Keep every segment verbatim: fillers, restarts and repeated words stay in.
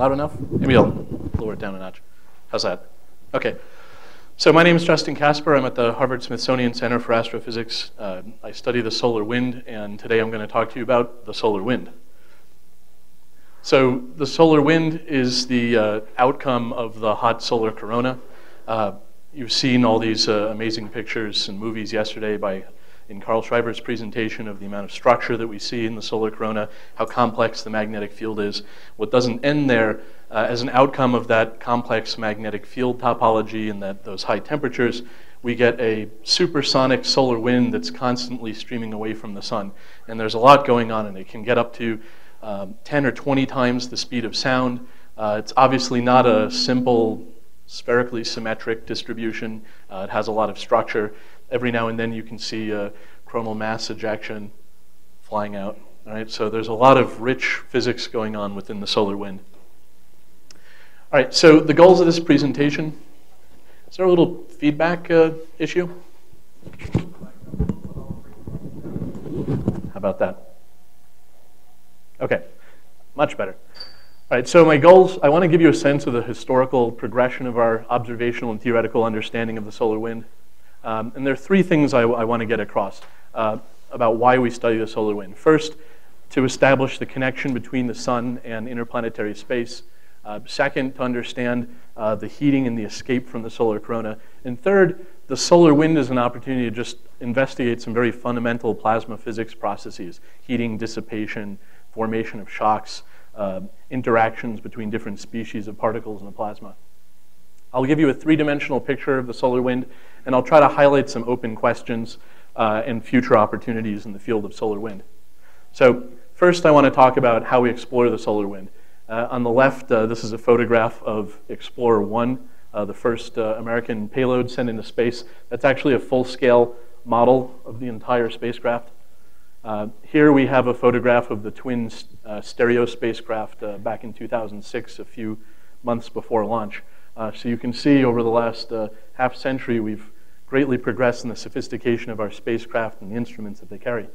Loud enough? Maybe I'll lower it down a notch. How's that? Okay. So my name is Justin Kasper. I'm at the Harvard-Smithsonian Center for Astrophysics. Uh, I study the solar wind, and today I'm going to talk to you about the solar wind. So the solar wind is the uh, outcome of the hot solar corona. Uh, you've seen all these uh, amazing pictures and movies yesterday by in Carl Schreiber's presentation of the amount of structure that we see in the solar corona, how complex the magnetic field is. What doesn't end there, uh, as an outcome of that complex magnetic field topology and that those high temperatures, we get a supersonic solar wind that's constantly streaming away from the sun. And there's a lot going on, and it can get up to um, ten or twenty times the speed of sound. Uh, it's obviously not a simple spherically symmetric distribution. Uh, it has a lot of structure. Every now and then you can see a coronal mass ejection flying out. All right, so there's a lot of rich physics going on within the solar wind. All right, so the goals of this presentation. Is there a little feedback uh, issue? How about that? Okay, much better. All right, so my goals, I want to give you a sense of the historical progression of our observational and theoretical understanding of the solar wind. Um, and there are three things I, I want to get across uh, about why we study the solar wind. First, to establish the connection between the sun and interplanetary space. Uh, second, to understand uh, the heating and the escape from the solar corona. And third, the solar wind is an opportunity to just investigate some very fundamental plasma physics processes, heating, dissipation, formation of shocks, uh, interactions between different species of particles in the plasma. I'll give you a three-dimensional picture of the solar wind, and I'll try to highlight some open questions uh, and future opportunities in the field of solar wind. So first, I want to talk about how we explore the solar wind. Uh, on the left, uh, this is a photograph of Explorer one, uh, the first uh, American payload sent into space. That's actually a full-scale model of the entire spacecraft. Uh, here we have a photograph of the twin uh, STEREO spacecraft uh, back in two thousand six, a few months before launch. Uh, so you can see over the last uh, half century, we've greatly progressed in the sophistication of our spacecraft and the instruments that they carry.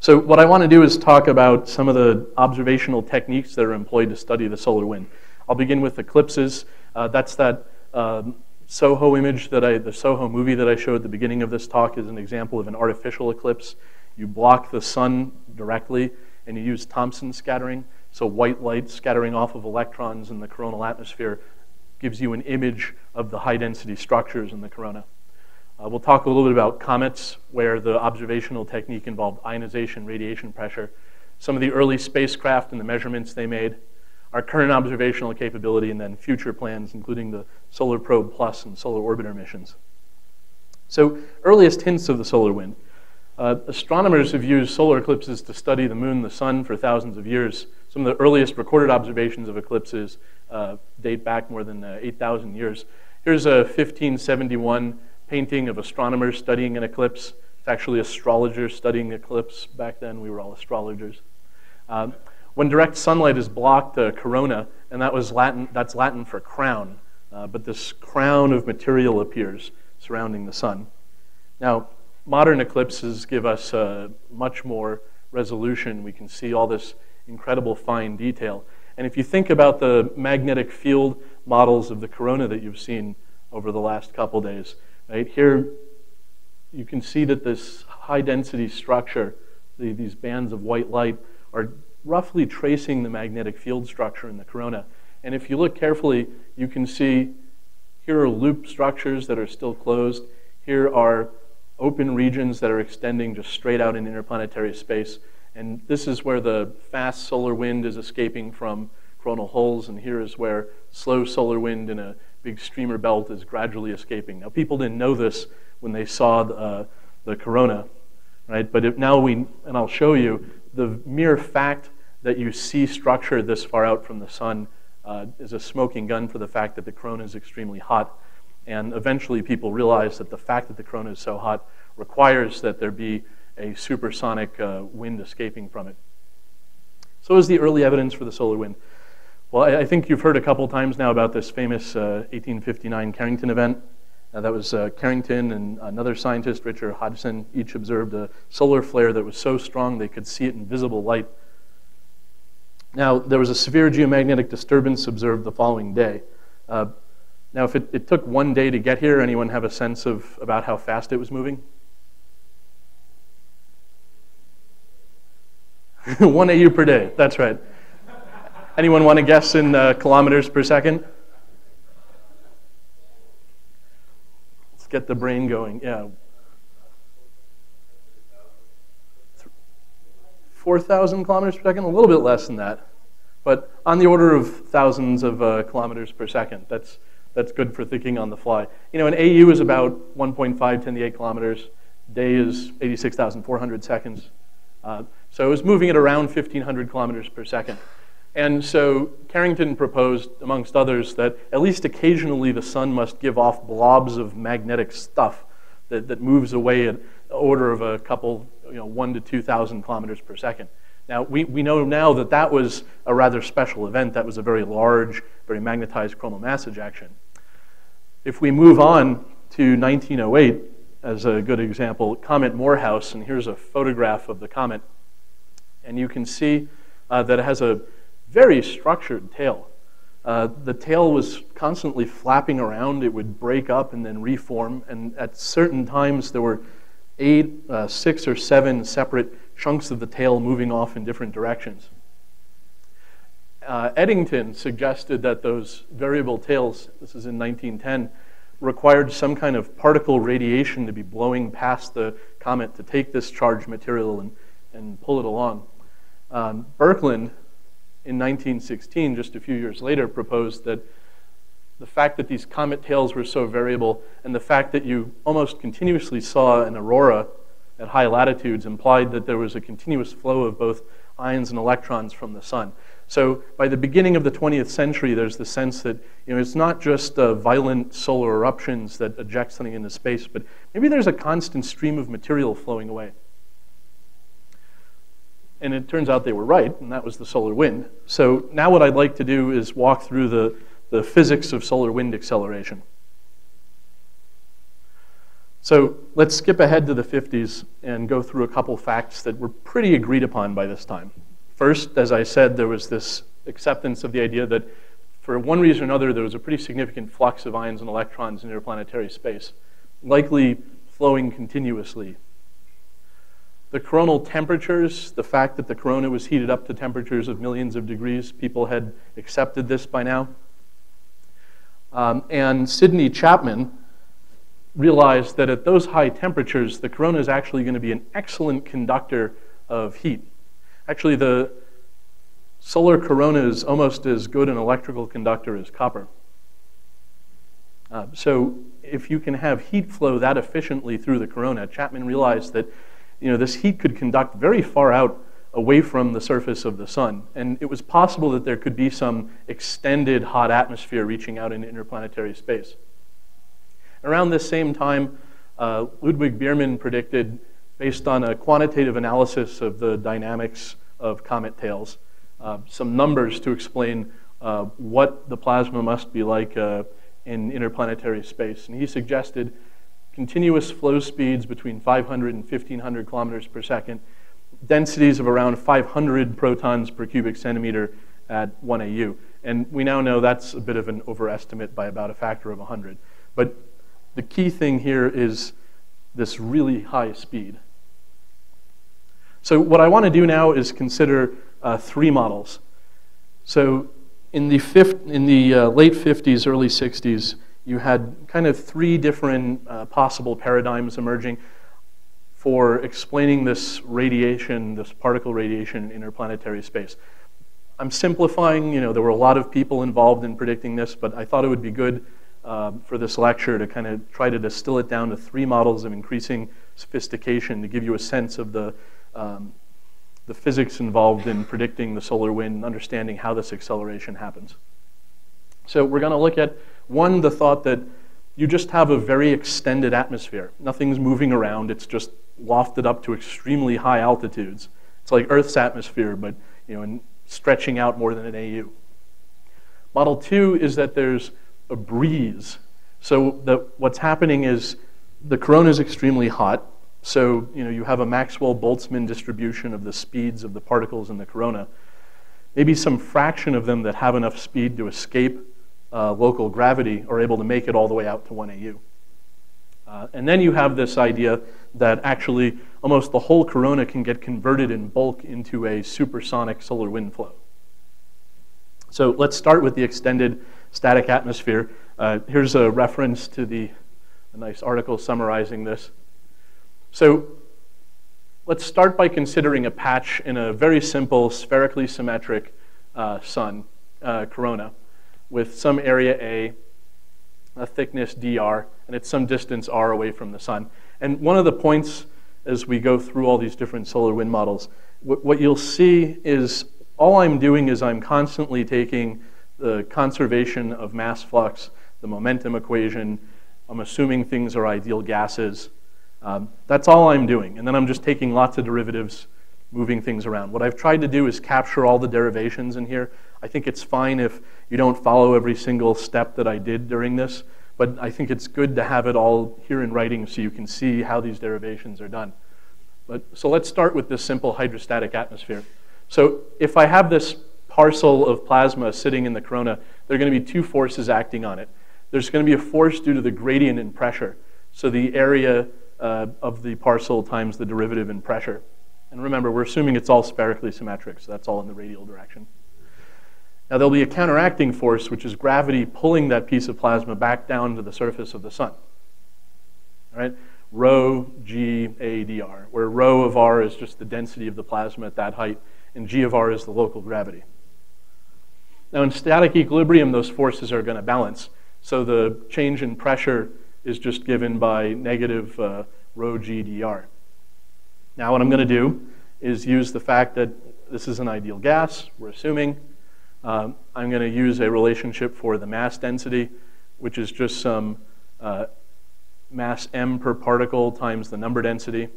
So what I want to do is talk about some of the observational techniques that are employed to study the solar wind. I'll begin with eclipses. Uh, that's that um, SOHO image that I, the SOHO movie that I showed at the beginning of this talk is an example of an artificial eclipse. You block the sun directly, and you use Thomson scattering. So white light scattering off of electrons in the coronal atmosphere gives you an image of the high-density structures in the corona. Uh, we'll talk a little bit about comets, where the observational technique involved ionization, radiation pressure, some of the early spacecraft and the measurements they made, our current observational capability, and then future plans, including the Solar Probe Plus and Solar Orbiter missions. So earliest hints of the solar wind. Uh, astronomers have used solar eclipses to study the moon and the sun for thousands of years. Some of the earliest recorded observations of eclipses uh, date back more than uh, eight thousand years. Here's a fifteen seventy-one painting of astronomers studying an eclipse. It's actually astrologers studying the eclipse. Back then, we were all astrologers. Um, when direct sunlight is blocked, the uh, corona, and that was Latin, that's Latin for crown, uh, but this crown of material appears surrounding the sun. Now, modern eclipses give us uh, much more resolution. We can see all this incredible fine detail. And if you think about the magnetic field models of the corona that you've seen over the last couple days, right here you can see that this high-density structure, the, these bands of white light, are roughly tracing the magnetic field structure in the corona. And if you look carefully, you can see here are loop structures that are still closed. Here are open regions that are extending just straight out in interplanetary space. And this is where the fast solar wind is escaping from coronal holes, and here is where slow solar wind in a big streamer belt is gradually escaping. Now, people didn't know this when they saw the, uh, the corona, right? But if now we, and I'll show you, the mere fact that you see structure this far out from the sun uh, is a smoking gun for the fact that the corona is extremely hot. And eventually people realize that the fact that the corona is so hot requires that there be a supersonic uh, wind escaping from it. So is the early evidence for the solar wind. Well, I, I think you've heard a couple times now about this famous uh, eighteen fifty-nine Carrington event. Uh, that was uh, Carrington and another scientist, Richard Hodgson, each observed a solar flare that was so strong they could see it in visible light. Now, there was a severe geomagnetic disturbance observed the following day. Uh, now, if it, it took one day to get here, anyone have a sense of about how fast it was moving? one A U per day, that's right. Anyone want to guess in uh, kilometers per second? Let's get the brain going, yeah. four thousand kilometers per second, a little bit less than that, but on the order of thousands of uh, kilometers per second. That's, that's good for thinking on the fly. You know, an A U is about one point five ten to the eight kilometers. Day is eighty-six thousand four hundred seconds. Uh, so it was moving at around fifteen hundred kilometers per second. And so Carrington proposed, amongst others, that at least occasionally the sun must give off blobs of magnetic stuff that, that moves away at the order of a couple, you know, one to two thousand kilometers per second. Now, we, we know now that that was a rather special event. That was a very large, very magnetized chromomassage action. If we move on to nineteen oh eight, as a good example, Comet Morehouse, and here's a photograph of the comet. And you can see uh, that it has a very structured tail. Uh, the tail was constantly flapping around. It would break up and then reform. And at certain times, there were eight, uh, six or seven separate chunks of the tail moving off in different directions. Uh, Eddington suggested that those variable tails, this is in nineteen ten, required some kind of particle radiation to be blowing past the comet to take this charged material and, and pull it along. Um, Birkeland, in nineteen sixteen, just a few years later, proposed that the fact that these comet tails were so variable and the fact that you almost continuously saw an aurora at high latitudes implied that there was a continuous flow of both ions and electrons from the sun. So by the beginning of the twentieth century, there's the sense that, you know, it's not just uh, violent solar eruptions that eject something into space, but maybe there's a constant stream of material flowing away. And it turns out they were right, and that was the solar wind. So now what I'd like to do is walk through the the physics of solar wind acceleration. So let's skip ahead to the fifties and go through a couple facts that were pretty agreed upon by this time. First, as I said, there was this acceptance of the idea that for one reason or another, there was a pretty significant flux of ions and electrons in interplanetary space, likely flowing continuously. The coronal temperatures, the fact that the corona was heated up to temperatures of millions of degrees, people had accepted this by now. Um, and Sidney Chapman realized that at those high temperatures, the corona is actually going to be an excellent conductor of heat. Actually, the solar corona is almost as good an electrical conductor as copper. Uh, so if you can have heat flow that efficiently through the corona, Chapman realized that, you know, this heat could conduct very far out away from the surface of the sun. And it was possible that there could be some extended hot atmosphere reaching out into interplanetary space. Around this same time, uh, Ludwig Biermann predicted, based on a quantitative analysis of the dynamics of comet tails, uh, some numbers to explain uh, what the plasma must be like uh, in interplanetary space. And he suggested continuous flow speeds between five hundred and fifteen hundred kilometers per second, densities of around five hundred protons per cubic centimeter at one A U. And we now know that's a bit of an overestimate by about a factor of one hundred. But the key thing here is this really high speed. So what I want to do now is consider uh, three models. So in the, fifth, in the uh, late fifties, early sixties, you had kind of three different uh, possible paradigms emerging for explaining this radiation, this particle radiation in interplanetary space. I'm simplifying, you know, there were a lot of people involved in predicting this, but I thought it would be good uh, for this lecture to kind of try to distill it down to three models of increasing sophistication to give you a sense of the, um, the physics involved in predicting the solar wind, understanding how this acceleration happens. So we're going to look at, one, the thought that you just have a very extended atmosphere. Nothing's moving around, it's just lofted up to extremely high altitudes. It's like Earth's atmosphere, but, you know, and stretching out more than an A U. Model two is that there's a breeze. So the, what's happening is the corona is extremely hot. So, you know, you have a Maxwell-Boltzmann distribution of the speeds of the particles in the corona. maybe some fraction of them that have enough speed to escape uh, local gravity are able to make it all the way out to one A U. Uh, and then you have this idea that actually almost the whole corona can get converted in bulk into a supersonic solar wind flow. So let's start with the extended static atmosphere. Uh, here's a reference to the a nice article summarizing this. So let's start by considering a patch in a very simple, spherically symmetric uh, sun uh, corona with some area A, a thickness dr, and it's some distance r away from the sun. And one of the points as we go through all these different solar wind models, wh what you'll see is all I'm doing is I'm constantly taking the conservation of mass flux, the momentum equation, I'm assuming things are ideal gases. Um, that's all I'm doing. And then I'm just taking lots of derivatives, moving things around. What I've tried to do is capture all the derivations in here. I think it's fine if you don't follow every single step that I did during this, but I think it's good to have it all here in writing so you can see how these derivations are done. But, so let's start with this simple hydrostatic atmosphere. So if I have this parcel of plasma sitting in the corona, there are going to be two forces acting on it. There's going to be a force due to the gradient in pressure, so the area uh, of the parcel times the derivative in pressure. And remember, we're assuming it's all spherically symmetric, so that's all in the radial direction. Now there'll be a counteracting force, which is gravity pulling that piece of plasma back down to the surface of the sun. All right? Rho G A D R, where rho of R is just the density of the plasma at that height, and G of R is the local gravity. Now in static equilibrium, those forces are going to balance. So the change in pressure is just given by negative uh, rho g dr. Now what I'm going to do is use the fact that this is an ideal gas, we're assuming. Um, I'm going to use a relationship for the mass density, which is just some uh, mass m per particle times the number density.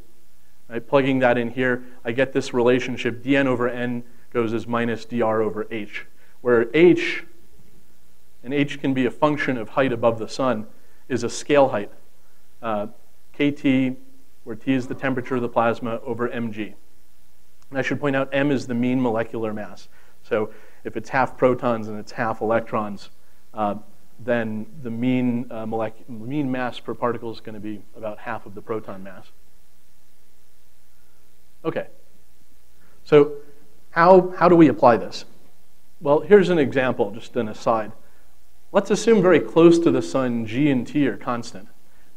Right, plugging that in here, I get this relationship dn over n goes as minus dr over h, where h, and h can be a function of height above the sun, is a scale height, uh, kt, where t is the temperature of the plasma, over mg. And I should point out m is the mean molecular mass. So if it's half protons and it's half electrons, uh, then the mean, uh, mean mass per particle is going to be about half of the proton mass. Okay, so how, how do we apply this? Well, here's an example, just an aside. Let's assume very close to the sun, g and t are constant.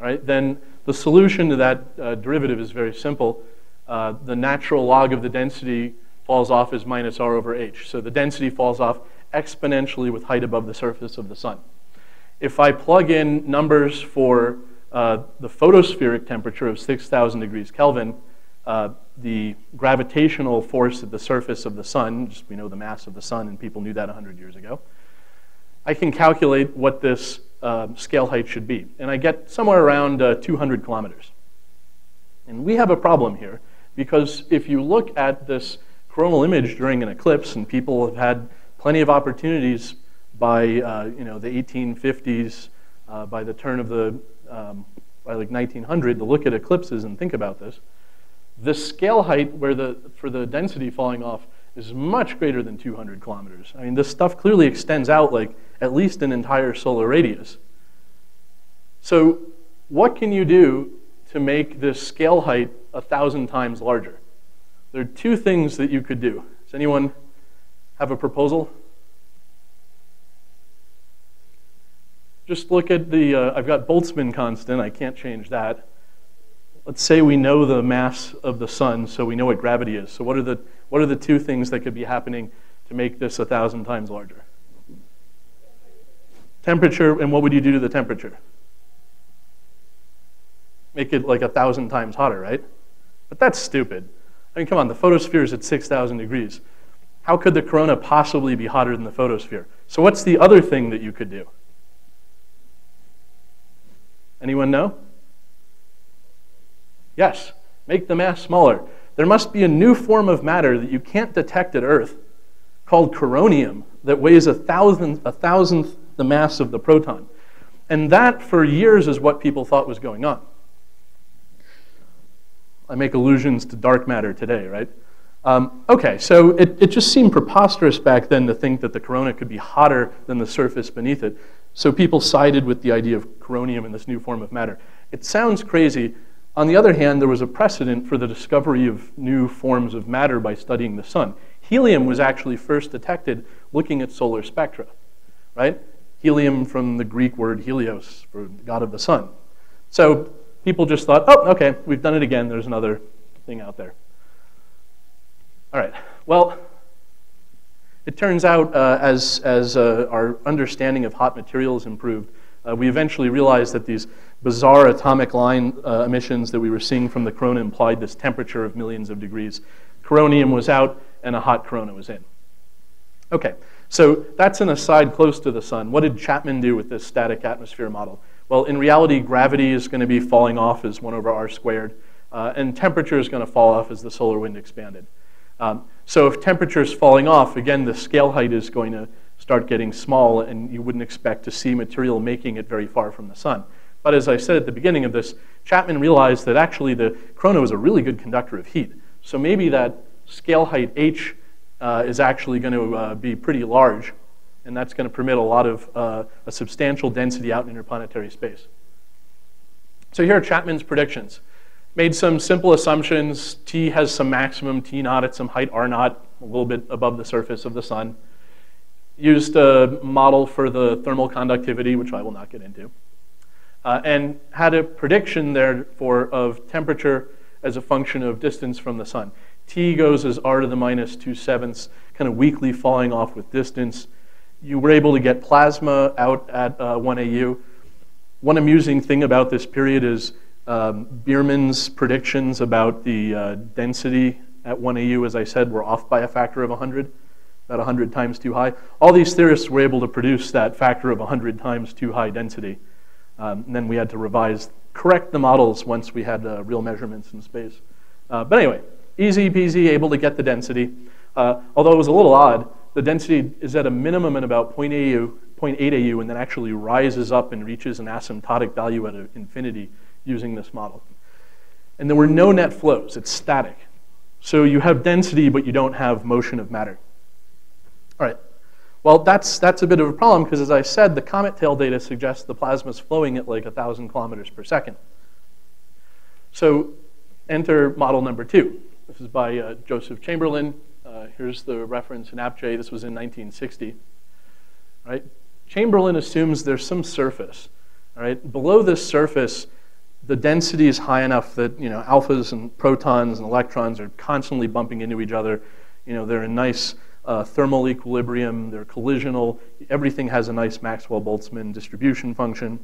Right? Then the solution to that uh, derivative is very simple. Uh, the natural log of the density falls off as minus r over h. So the density falls off exponentially with height above the surface of the sun. If I plug in numbers for uh, the photospheric temperature of six thousand degrees Kelvin, uh, the gravitational force at the surface of the sun, just we know the mass of the sun, and people knew that one hundred years ago, I can calculate what this um, scale height should be. And I get somewhere around uh, two hundred kilometers. And we have a problem here, because if you look at this coronal image during an eclipse, and people have had plenty of opportunities by uh, you know, the eighteen fifties, uh, by the turn of the, um, by like nineteen hundred, to look at eclipses and think about this. This scale height where the, for the density falling off is much greater than two hundred kilometers. I mean, this stuff clearly extends out like at least an entire solar radius. So what can you do to make this scale height a thousand times larger? There are two things that you could do. Does anyone have a proposal? Just look at the, uh, I've got Boltzmann constant, I can't change that. Let's say we know the mass of the sun, so we know what gravity is. So what are the, what are the two things that could be happening to make this a thousand times larger? Temperature, and what would you do to the temperature? Make it like a thousand times hotter, right? But that's stupid. I mean, come on, the photosphere is at six thousand degrees. How could the corona possibly be hotter than the photosphere? So what's the other thing that you could do? Anyone know? Yes, make the mass smaller. There must be a new form of matter that you can't detect at Earth called coronium that weighs a thousandth, a thousandth the mass of the proton. And that for years is what people thought was going on. I make allusions to dark matter today, right? Um, okay, so it, it just seemed preposterous back then to think that the corona could be hotter than the surface beneath it. So people sided with the idea of coronium and this new form of matter. It sounds crazy. On the other hand, there was a precedent for the discovery of new forms of matter by studying the sun. Helium was actually first detected looking at solar spectra, right? Helium from the Greek word Helios, for the god of the sun. So people just thought, oh, okay, we've done it again. There's another thing out there. All right, well, it turns out uh, as, as uh, our understanding of hot materials improved, uh, we eventually realized that these bizarre atomic line uh, emissions that we were seeing from the corona implied this temperature of millions of degrees. Coronium was out and a hot corona was in. Okay, so that's an aside close to the sun. What did Chapman do with this static atmosphere model? Well, in reality, gravity is going to be falling off as one over r squared, uh, and temperature is going to fall off as the solar wind expanded. Um, so if temperature is falling off, again, the scale height is going to start getting small, and you wouldn't expect to see material making it very far from the sun. But as I said at the beginning of this, Chapman realized that actually the corona is a really good conductor of heat. So maybe that scale height h uh, is actually going to uh, be pretty large, and that's going to permit a lot of uh, a substantial density out in interplanetary space. So here are Chapman's predictions. Made some simple assumptions. T has some maximum, T naught at some height R naught, a little bit above the surface of the sun. Used a model for the thermal conductivity, which I will not get into. Uh, and had a prediction, therefore, of temperature as a function of distance from the sun. T goes as R to the minus two sevenths, kind of weakly falling off with distance. You were able to get plasma out at uh, one A U. One amusing thing about this period is Um, Biermann's predictions about the uh, density at one A U, as I said, were off by a factor of one hundred, about one hundred times too high. All these theorists were able to produce that factor of one hundred times too high density. Um, and then we had to revise, correct the models once we had uh, real measurements in space. Uh, but anyway, easy peasy, able to get the density. Uh, although it was a little odd, the density is at a minimum at about zero point eight A U, and then actually rises up and reaches an asymptotic value at infinity using this model. And there were no net flows, it's static. So you have density, but you don't have motion of matter. All right, well, that's, that's a bit of a problem, because as I said, the comet tail data suggests the plasma's flowing at like one thousand kilometers per second. So enter model number two. This is by uh, Joseph Chamberlain. Uh, here's the reference in APJ. This was in nineteen sixty. All right, Chamberlain assumes there's some surface. All right, below this surface, the density is high enough that, you know, alphas and protons and electrons are constantly bumping into each other. You know, they're in nice uh, thermal equilibrium, they're collisional, everything has a nice Maxwell-Boltzmann distribution function.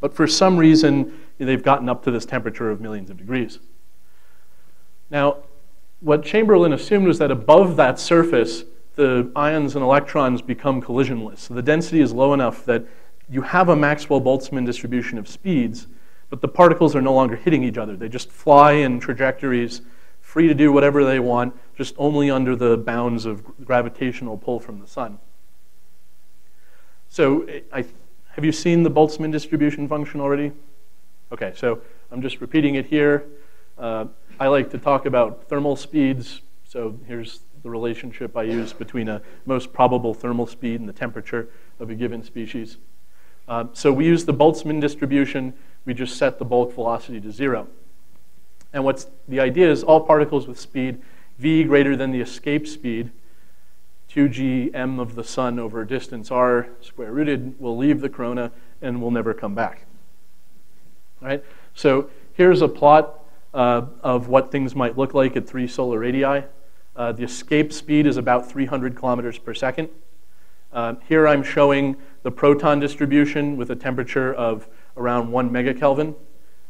But for some reason, they've gotten up to this temperature of millions of degrees. Now, what Chamberlain assumed was that above that surface, the ions and electrons become collisionless. So the density is low enough that you have a Maxwell-Boltzmann distribution of speeds, but the particles are no longer hitting each other. They just fly in trajectories, free to do whatever they want, just only under the bounds of gravitational pull from the sun. So I, have you seen the Boltzmann distribution function already? Okay, so I'm just repeating it here. Uh, I like to talk about thermal speeds, so here's the relationship I use between a most probable thermal speed and the temperature of a given species. Uh, so we use the Boltzmann distribution. We just set the bulk velocity to zero. And what's the idea is all particles with speed v greater than the escape speed, two G M of the sun over distance r square rooted, will leave the corona and will never come back. All right? So here's a plot uh, of what things might look like at three solar radii. Uh, the escape speed is about three hundred kilometers per second. Uh, here I'm showing the proton distribution with a temperature of around one megakelvin,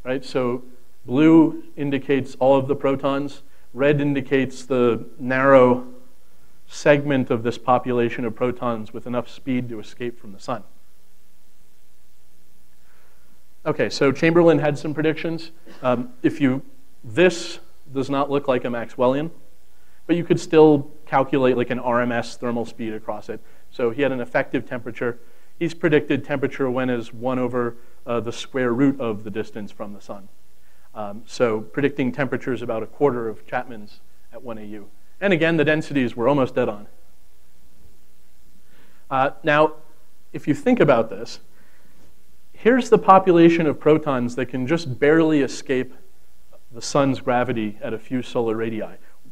right? So blue indicates all of the protons. Red indicates the narrow segment of this population of protons with enough speed to escape from the sun. Okay, so Chamberlain had some predictions. Um, if you, this does not look like a Maxwellian, but you could still calculate like an R M S thermal speed across it. So he had an effective temperature. He's predicted temperature when is one over uh, the square root of the distance from the sun. Um, so predicting temperature is about a quarter of Chapman's at one A U. And again, the densities were almost dead on. Uh, now, if you think about this, here's the population of protons that can just barely escape the sun's gravity at a few solar radii.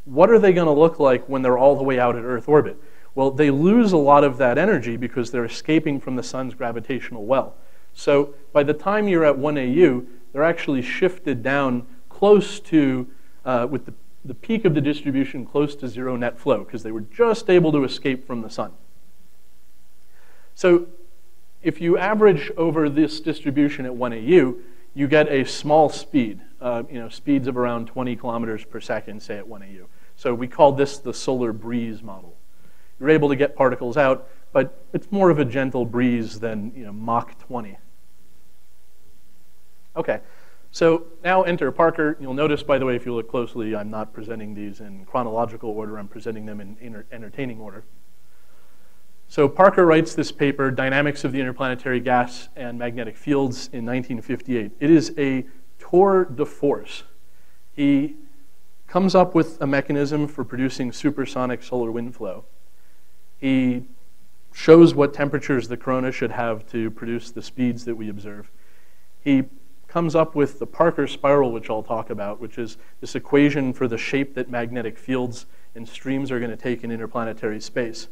What are they going to look like when they're all the way out at Earth orbit? Well, they lose a lot of that energy because they're escaping from the sun's gravitational well. So by the time you're at one A U, they're actually shifted down close to, uh, with the, the peak of the distribution close to zero net flow, because they were just able to escape from the sun. So if you average over this distribution at one A U, you get a small speed, uh, you know, speeds of around twenty kilometers per second, say at one A U. So we call this the solar breeze model. You're able to get particles out, but it's more of a gentle breeze than, you know, Mach twenty. Okay, so now enter Parker. You'll notice, by the way, if you look closely, I'm not presenting these in chronological order. I'm presenting them in entertaining order. So Parker writes this paper, Dynamics of the Interplanetary Gas and Magnetic Fields, in nineteen fifty-eight. It is a tour de force. He comes up with a mechanism for producing supersonic solar wind flow. He shows what temperatures the corona should have to produce the speeds that we observe. He comes up with the Parker spiral, which I'll talk about, which is this equation for the shape that magnetic fields and streams are going to take in interplanetary space.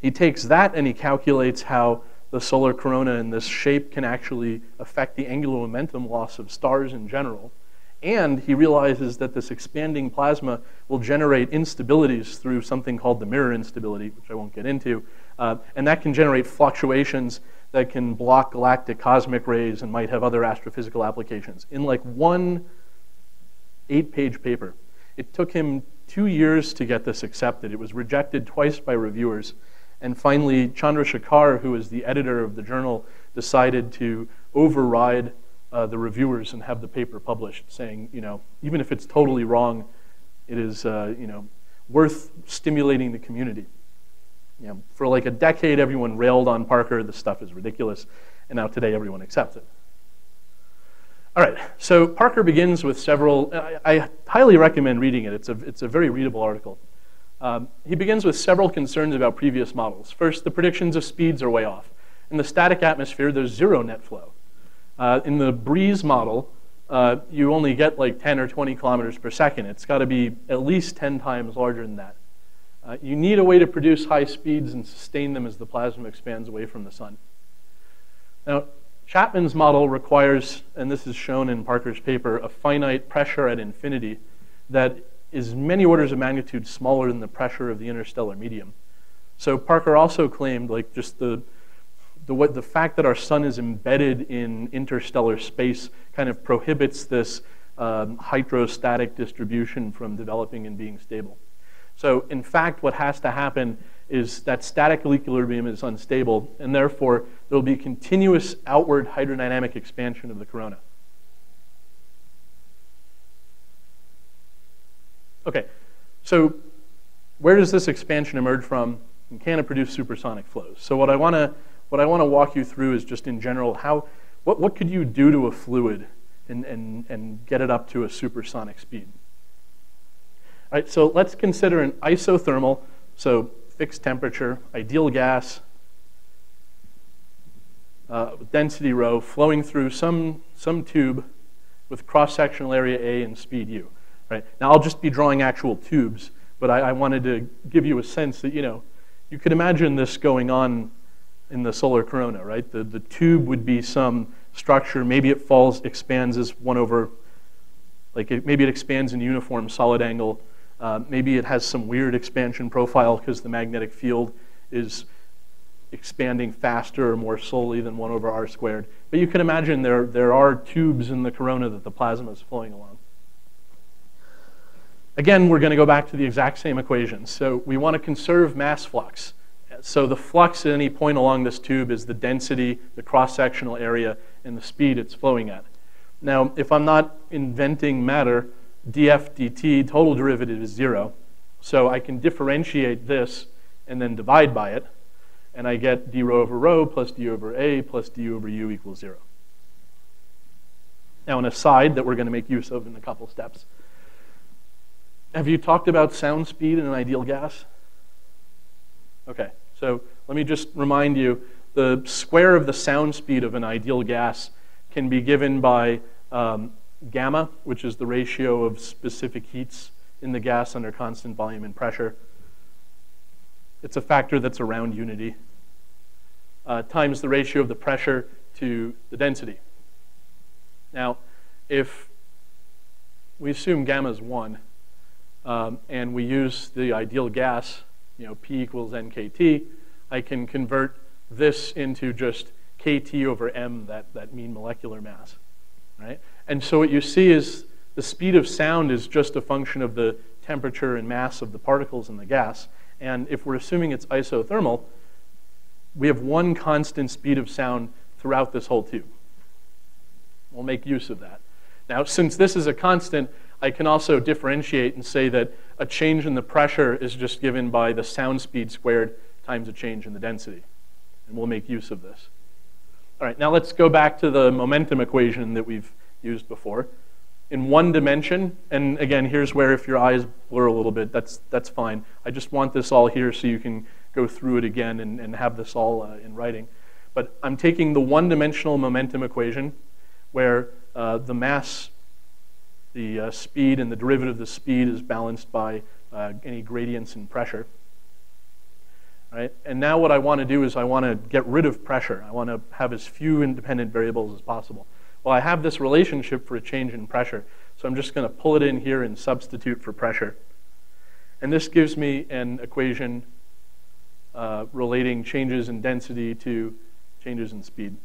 He takes that and he calculates how the solar corona and this shape can actually affect the angular momentum loss of stars in general. And he realizes that this expanding plasma will generate instabilities through something called the mirror instability, which I won't get into. Uh, and that can generate fluctuations that can block galactic cosmic rays and might have other astrophysical applications. In like one eight-page paper. It took him two years to get this accepted. It was rejected twice by reviewers. And finally, Chandra Shekhar, who is the editor of the journal, decided to override uh, the reviewers and have the paper published, saying, you know, even if it's totally wrong, it is, uh, you know, worth stimulating the community. You know, for like a decade, everyone railed on Parker. This stuff is ridiculous. And now today, everyone accepts it. All right, so Parker begins with several, I, I highly recommend reading it. It's a, it's a very readable article. Um, he begins with several concerns about previous models. First, the predictions of speeds are way off. In the static atmosphere, there's zero net flow. Uh, in the breeze model, uh, you only get like ten or twenty kilometers per second. It's got to be at least ten times larger than that. Uh, you need a way to produce high speeds and sustain them as the plasma expands away from the sun. Now, Chapman's model requires, and this is shown in Parker's paper, a finite pressure at infinity that is many orders of magnitude smaller than the pressure of the interstellar medium. So Parker also claimed, like, just the, the, what, the fact that our sun is embedded in interstellar space kind of prohibits this um, hydrostatic distribution from developing and being stable. So in fact, what has to happen is that static equilibrium is unstable, and therefore there will be continuous outward hydrodynamic expansion of the corona. Okay, so where does this expansion emerge from, and can it produce supersonic flows? So what I want to what I want to walk you through is just in general how what what could you do to a fluid and and and get it up to a supersonic speed. All right, so let's consider an isothermal, so fixed temperature, ideal gas, uh, density rho, flowing through some some tube with cross-sectional area A and speed u. Right. Now, I'll just be drawing actual tubes, but I, I wanted to give you a sense that, you know, you could imagine this going on in the solar corona, right? The, the tube would be some structure. Maybe it falls, expands as one over, like it, maybe it expands in uniform solid angle. Uh, maybe it has some weird expansion profile because the magnetic field is expanding faster or more slowly than one over r squared. But you can imagine there, there are tubes in the corona that the plasma is flowing along. Again, we're going to go back to the exact same equation. So we want to conserve mass flux. So the flux at any point along this tube is the density, the cross-sectional area, and the speed it's flowing at. Now, if I'm not inventing matter, df dt, total derivative is zero. So I can differentiate this and then divide by it. And I get d rho over rho plus d over a plus d over u equals zero. Now, an aside that we're going to make use of in a couple steps. have you talked about sound speed in an ideal gas? Okay, so let me just remind you, the square of the sound speed of an ideal gas can be given by um, gamma, which is the ratio of specific heats in the gas under constant volume and pressure. It's a factor that's around unity, uh, times the ratio of the pressure to the density. Now, if we assume gamma is one, um, and we use the ideal gas, you know, P equals N K T, I can convert this into just K T over M, that, that mean molecular mass, right? And so what you see is the speed of sound is just a function of the temperature and mass of the particles in the gas. And if we're assuming it's isothermal, we have one constant speed of sound throughout this whole tube. We'll make use of that. Now, since this is a constant, I can also differentiate and say that a change in the pressure is just given by the sound speed squared times a change in the density. And we'll make use of this. All right, now let's go back to the momentum equation that we've used before. In one dimension, and again, here's where if your eyes blur a little bit, that's, that's fine. I just want this all here so you can go through it again and, and have this all uh, in writing. But I'm taking the one-dimensional momentum equation where uh, the mass, the uh, speed, and the derivative of the speed is balanced by uh, any gradients in pressure. All right? And now what I want to do is I want to get rid of pressure. I want to have as few independent variables as possible. Well, I have this relationship for a change in pressure, so I'm just going to pull it in here and substitute for pressure. And this gives me an equation uh, relating changes in density to changes in speed.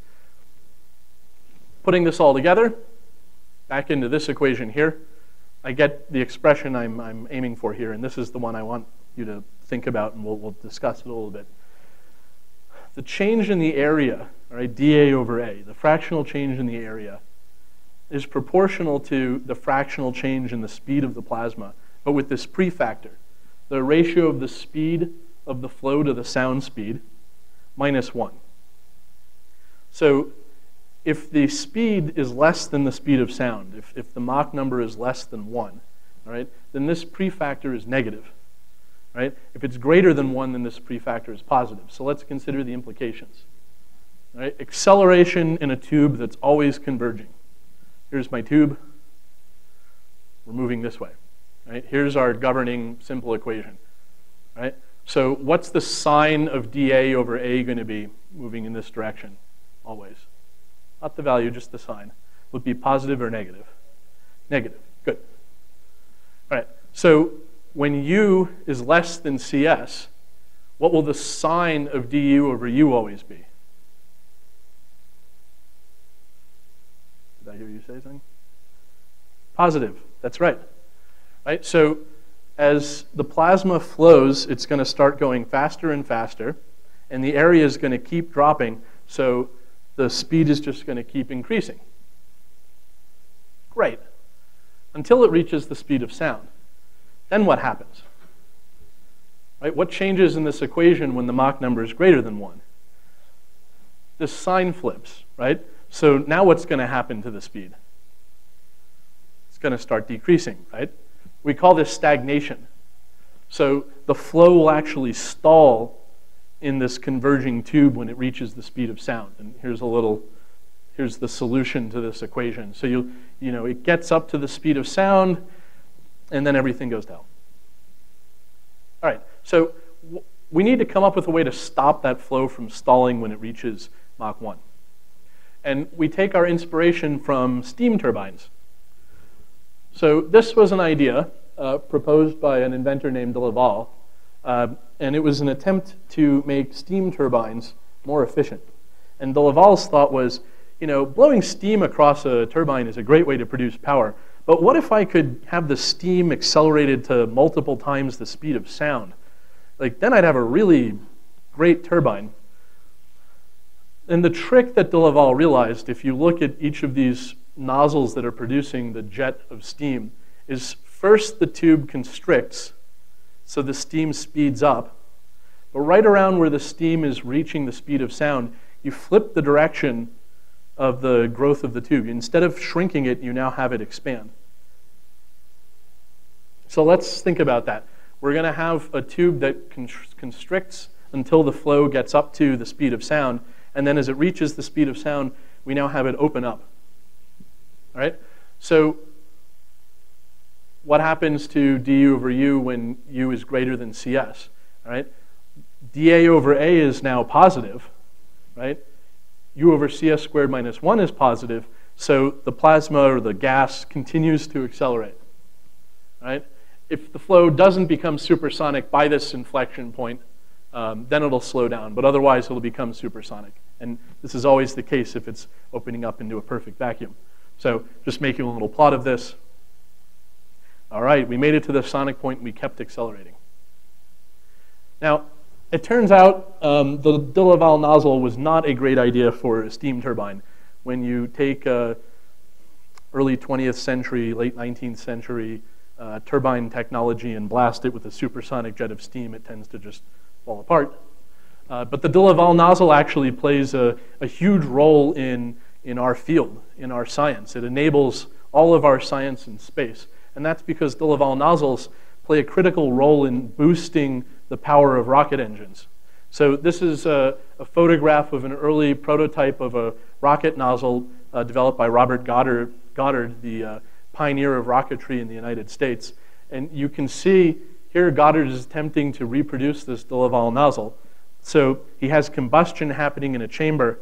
Putting this all together, back into this equation here, I get the expression I'm, I'm aiming for here, and this is the one I want you to think about, and we'll, we'll discuss it a little bit. The change in the area, all right, dA over A, the fractional change in the area, is proportional to the fractional change in the speed of the plasma, but with this prefactor, the ratio of the speed of the flow to the sound speed minus one. So if the speed is less than the speed of sound, if, if the Mach number is less than one, all right, then this prefactor is negative. Right? If it's greater than one, then this prefactor is positive. So let's consider the implications. All right? Acceleration in a tube that's always converging. Here's my tube. We're moving this way. Right? Here's our governing simple equation. Right? So what's the sine of dA over A going to be moving in this direction always? Not the value, just the sign. Would be positive or negative? Negative. Good. All right. So when u is less than C S, what will the sine of du over u always be? Did I hear you say something? Positive. That's right. Right? So as the plasma flows, it's going to start going faster and faster, and the area is going to keep dropping, so the speed is just going to keep increasing. Great. Until it reaches the speed of sound. Then what happens? Right? What changes in this equation when the Mach number is greater than one? This sign flips, right? So now what's going to happen to the speed? It's going to start decreasing, right? We call this stagnation. So the flow will actually stall in this converging tube when it reaches the speed of sound. And here's a little, here's the solution to this equation. So you, you know, it gets up to the speed of sound, and then everything goes down. All right, so we need to come up with a way to stop that flow from stalling when it reaches Mach one. And we take our inspiration from steam turbines. So this was an idea uh, proposed by an inventor named De Laval, uh, and it was an attempt to make steam turbines more efficient. And De Laval's thought was, you know, blowing steam across a turbine is a great way to produce power, but what if I could have the steam accelerated to multiple times the speed of sound? Like, then I'd have a really great turbine. And the trick that De Laval realized, if you look at each of these nozzles that are producing the jet of steam, is first the tube constricts, so the steam speeds up. But right around where the steam is reaching the speed of sound, you flip the direction of the growth of the tube. Instead of shrinking it, you now have it expand. So let's think about that. We're going to have a tube that constricts until the flow gets up to the speed of sound. And then as it reaches the speed of sound, we now have it open up. All right? So what happens to du over u when u is greater than cs? All right? dA over A is now positive, right? U over cs squared minus one is positive. So the plasma or the gas continues to accelerate, right? If the flow doesn't become supersonic by this inflection point, um, then it'll slow down. But otherwise, it'll become supersonic. And this is always the case if it's opening up into a perfect vacuum. So just making a little plot of this. All right, we made it to the sonic point, and we kept accelerating. Now, it turns out um, the De Laval nozzle was not a great idea for a steam turbine. When you take uh, early twentieth century, late nineteenth century uh, turbine technology and blast it with a supersonic jet of steam, it tends to just fall apart. Uh, but the De Laval nozzle actually plays a, a huge role in, in our field, in our science. It enables all of our science in space. And that's because De Laval nozzles play a critical role in boosting the power of rocket engines. So this is a, a photograph of an early prototype of a rocket nozzle uh, developed by Robert Goddard, Goddard the uh, pioneer of rocketry in the United States. And you can see here Goddard is attempting to reproduce this De Laval nozzle. So he has combustion happening in a chamber.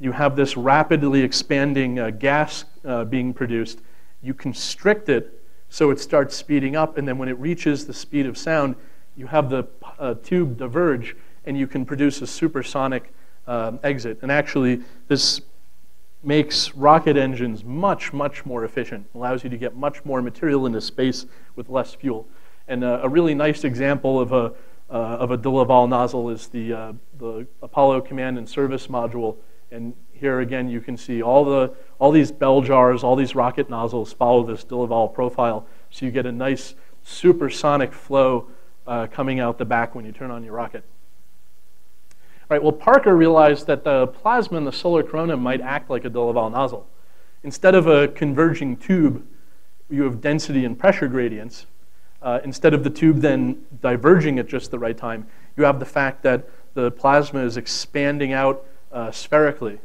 You have this rapidly expanding uh, gas uh, being produced. You constrict it so it starts speeding up, and then when it reaches the speed of sound, you have the uh, tube diverge, and you can produce a supersonic um, exit. And actually, this makes rocket engines much, much more efficient. Allows you to get much more material into space with less fuel. And uh, a really nice example of a, uh, of a De Laval nozzle is the, uh, the Apollo Command and Service Module. And here again, you can see all, the, all these bell jars, all these rocket nozzles follow this De Laval profile. So you get a nice supersonic flow Uh, coming out the back when you turn on your rocket. All right, well, Parker realized that the plasma in the solar corona might act like a De Laval nozzle. Instead of a converging tube, you have density and pressure gradients. Uh, instead of the tube then diverging at just the right time, you have the fact that the plasma is expanding out uh, spherically.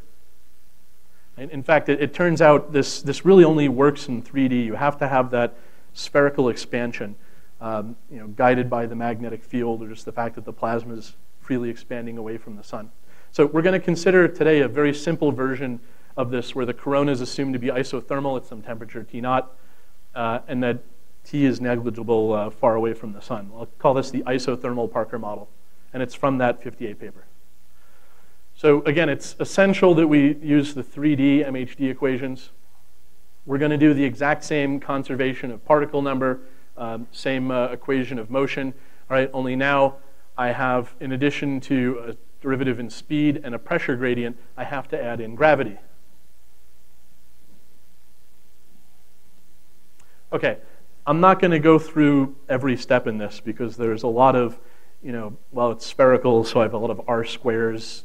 And in fact, it, it turns out this, this really only works in three D. You have to have that spherical expansion. Um, you know, guided by the magnetic field or just the fact that the plasma is freely expanding away from the sun. So we're going to consider today a very simple version of this where the corona is assumed to be isothermal at some temperature, T naught, uh, and that T is negligible uh, far away from the sun. I'll call this the isothermal Parker model, and it's from that fifty-eight paper. So again, it's essential that we use the three D M H D equations. We're going to do the exact same conservation of particle number, Um, same uh, equation of motion, all right, only now I have, in addition to a derivative in speed and a pressure gradient, I have to add in gravity. Okay, I'm not going to go through every step in this because there's a lot of, you know, well, it's spherical, so I have a lot of r squares,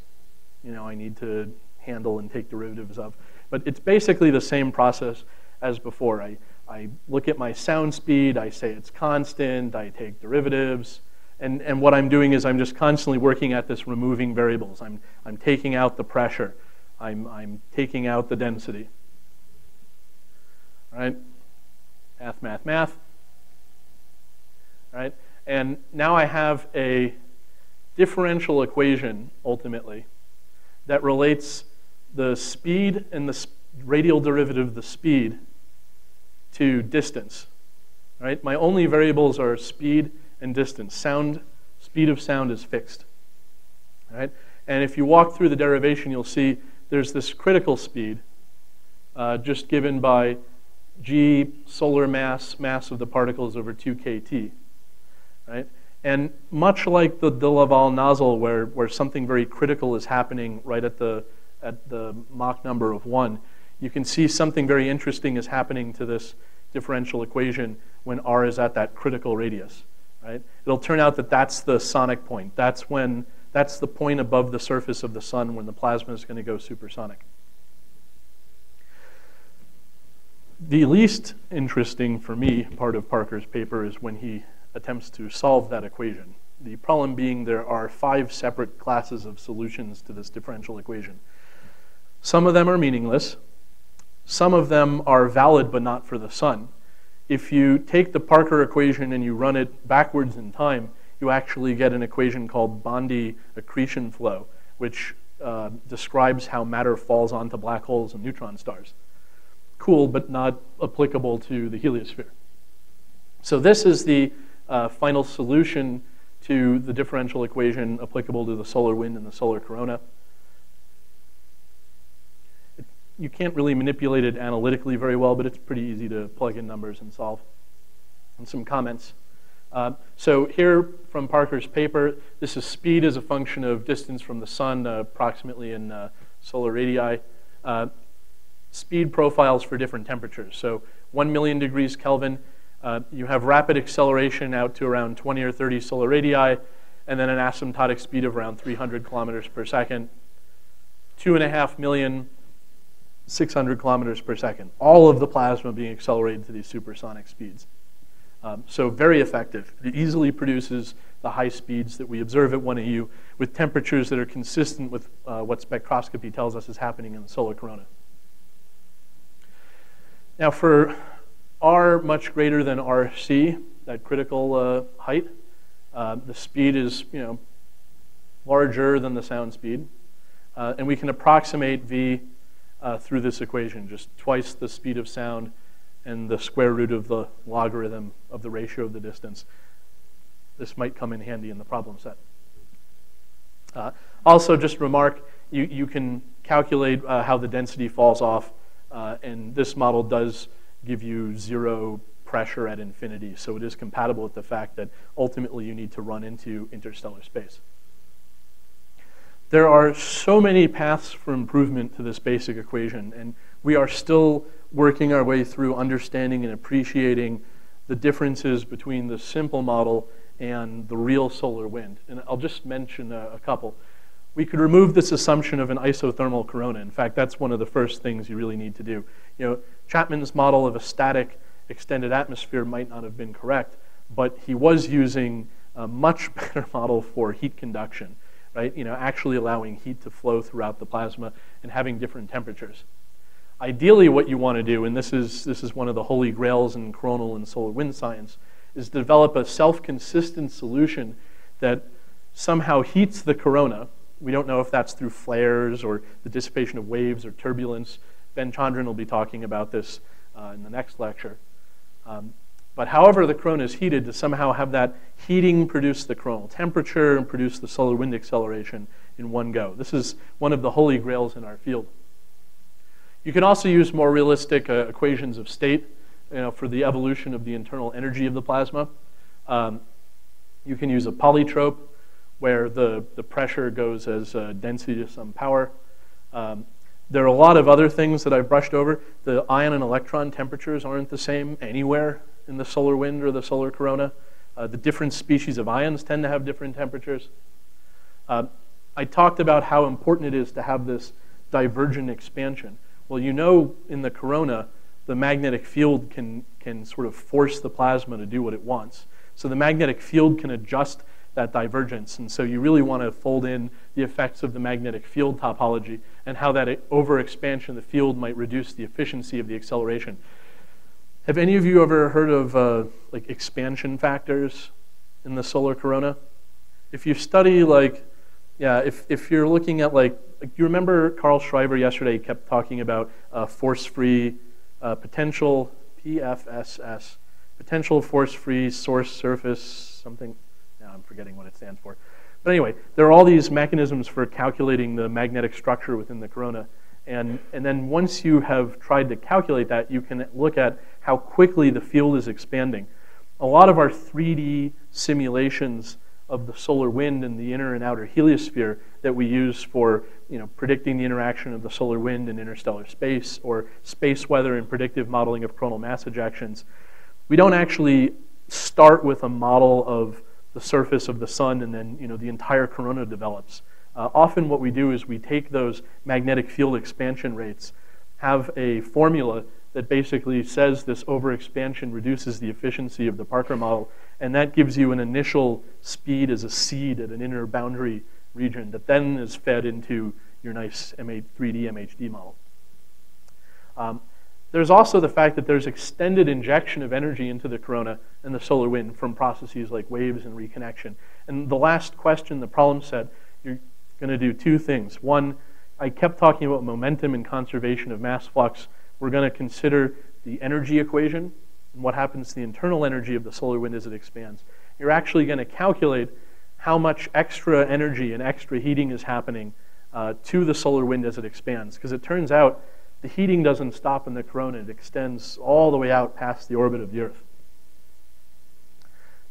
you know, I need to handle and take derivatives of. But it's basically the same process as before. I, I look at my sound speed, I say it's constant, I take derivatives, and, and what I'm doing is I'm just constantly working at this removing variables. I'm, I'm taking out the pressure. I'm, I'm taking out the density. All right? Math, math, math. All right? And now I have a differential equation, ultimately, that relates the speed and the radial derivative of the speed to distance, right? My only variables are speed and distance. Sound, speed of sound is fixed, right? And if you walk through the derivation, you'll see there's this critical speed uh, just given by g solar mass, mass of the particles over two k t, right? And much like the De Laval nozzle where, where something very critical is happening right at the, at the Mach number of one, you can see something very interesting is happening to this differential equation when r is at that critical radius, right? It'll turn out that that's the sonic point. That's when, that's the point above the surface of the sun when the plasma is going to go supersonic. The least interesting for me part of Parker's paper is when he attempts to solve that equation. The problem being there are five separate classes of solutions to this differential equation. Some of them are meaningless. Some of them are valid but not for the sun. If you take the Parker equation and you run it backwards in time, you actually get an equation called Bondi accretion flow, which uh, describes how matter falls onto black holes and neutron stars. Cool, but not applicable to the heliosphere. So this is the uh, final solution to the differential equation applicable to the solar wind and the solar corona. It, you can't really manipulate it analytically very well, but it's pretty easy to plug in numbers and solve. And some comments. Uh, so here from Parker's paper, this is speed as a function of distance from the sun, uh, approximately in uh, solar radii. Uh, speed profiles for different temperatures. So one million degrees Kelvin, uh, you have rapid acceleration out to around twenty or thirty solar radii, and then an asymptotic speed of around three hundred kilometers per second. two and a half million, six hundred kilometers per second. All of the plasma being accelerated to these supersonic speeds. Um, so very effective. It easily produces the high speeds that we observe at one A U with temperatures that are consistent with uh, what spectroscopy tells us is happening in the solar corona. Now for R much greater than R C, that critical uh, height, uh, the speed is you know, larger than the sound speed. Uh, and we can approximate V uh, through this equation, just twice the speed of sound and the square root of the logarithm of the ratio of the distance. This might come in handy in the problem set. Uh, also, just remark, you, you can calculate uh, how the density falls off, uh, and this model does give you zero pressure at infinity, so it is compatible with the fact that ultimately you need to run into interstellar space. There are so many paths for improvement to this basic equation, and we are still working our way through understanding and appreciating the differences between the simple model and the real solar wind. And I'll just mention a, a couple. We could remove this assumption of an isothermal corona. In fact, that's one of the first things you really need to do. You know, Chapman's model of a static extended atmosphere might not have been correct, but he was using a much better model for heat conduction, right? You know, actually allowing heat to flow throughout the plasma and having different temperatures. Ideally, what you want to do, and this is, this is one of the holy grails in coronal and solar wind science, is develop a self-consistent solution that somehow heats the corona. We don't know if that's through flares or the dissipation of waves or turbulence. Ben Chandran will be talking about this uh, in the next lecture. Um, but however the corona is heated, to somehow have that heating produce the coronal temperature and produce the solar wind acceleration in one go. This is one of the holy grails in our field. You can also use more realistic uh, equations of state you know, for the evolution of the internal energy of the plasma. Um, you can use a polytrope where the, the pressure goes as uh, density to some power. Um, there are a lot of other things that I've brushed over. The ion and electron temperatures aren't the same anywhere in the solar wind or the solar corona. Uh, the different species of ions tend to have different temperatures. Uh, I talked about how important it is to have this divergent expansion. Well, you know, in the corona, the magnetic field can, can sort of force the plasma to do what it wants. So the magnetic field can adjust that divergence. And so you really want to fold in the effects of the magnetic field topology and how that overexpansion of the field might reduce the efficiency of the acceleration. Have any of you ever heard of uh, like expansion factors in the solar corona? If you study like, yeah, if, if you're looking at like, do you remember Carl Schreiber yesterday kept talking about uh, force-free uh, potential, P F S S, potential force-free source surface something. Now I'm forgetting what it stands for. But anyway, there are all these mechanisms for calculating the magnetic structure within the corona. And, and then once you have tried to calculate that, you can look at how quickly the field is expanding. A lot of our three D simulations of the solar wind and the inner and outer heliosphere that we use for you know, predicting the interaction of the solar wind and interstellar space, or space weather and predictive modeling of coronal mass ejections. We don't actually start with a model of the surface of the sun and then you know, the entire corona develops. Uh, often what we do is we take those magnetic field expansion rates, have a formula that basically says this overexpansion reduces the efficiency of the Parker model. And that gives you an initial speed as a seed at an inner boundary region that then is fed into your nice three D M H D model. Um, there's also the fact that there's extended injection of energy into the corona and the solar wind from processes like waves and reconnection. And the last question, the problem set, you're going to do two things. One, I kept talking about momentum and conservation of mass flux. We're going to consider the energy equation and what happens to the internal energy of the solar wind as it expands. You're actually going to calculate how much extra energy and extra heating is happening uh, to the solar wind as it expands. Because it turns out the heating doesn't stop in the corona. It extends all the way out past the orbit of the Earth.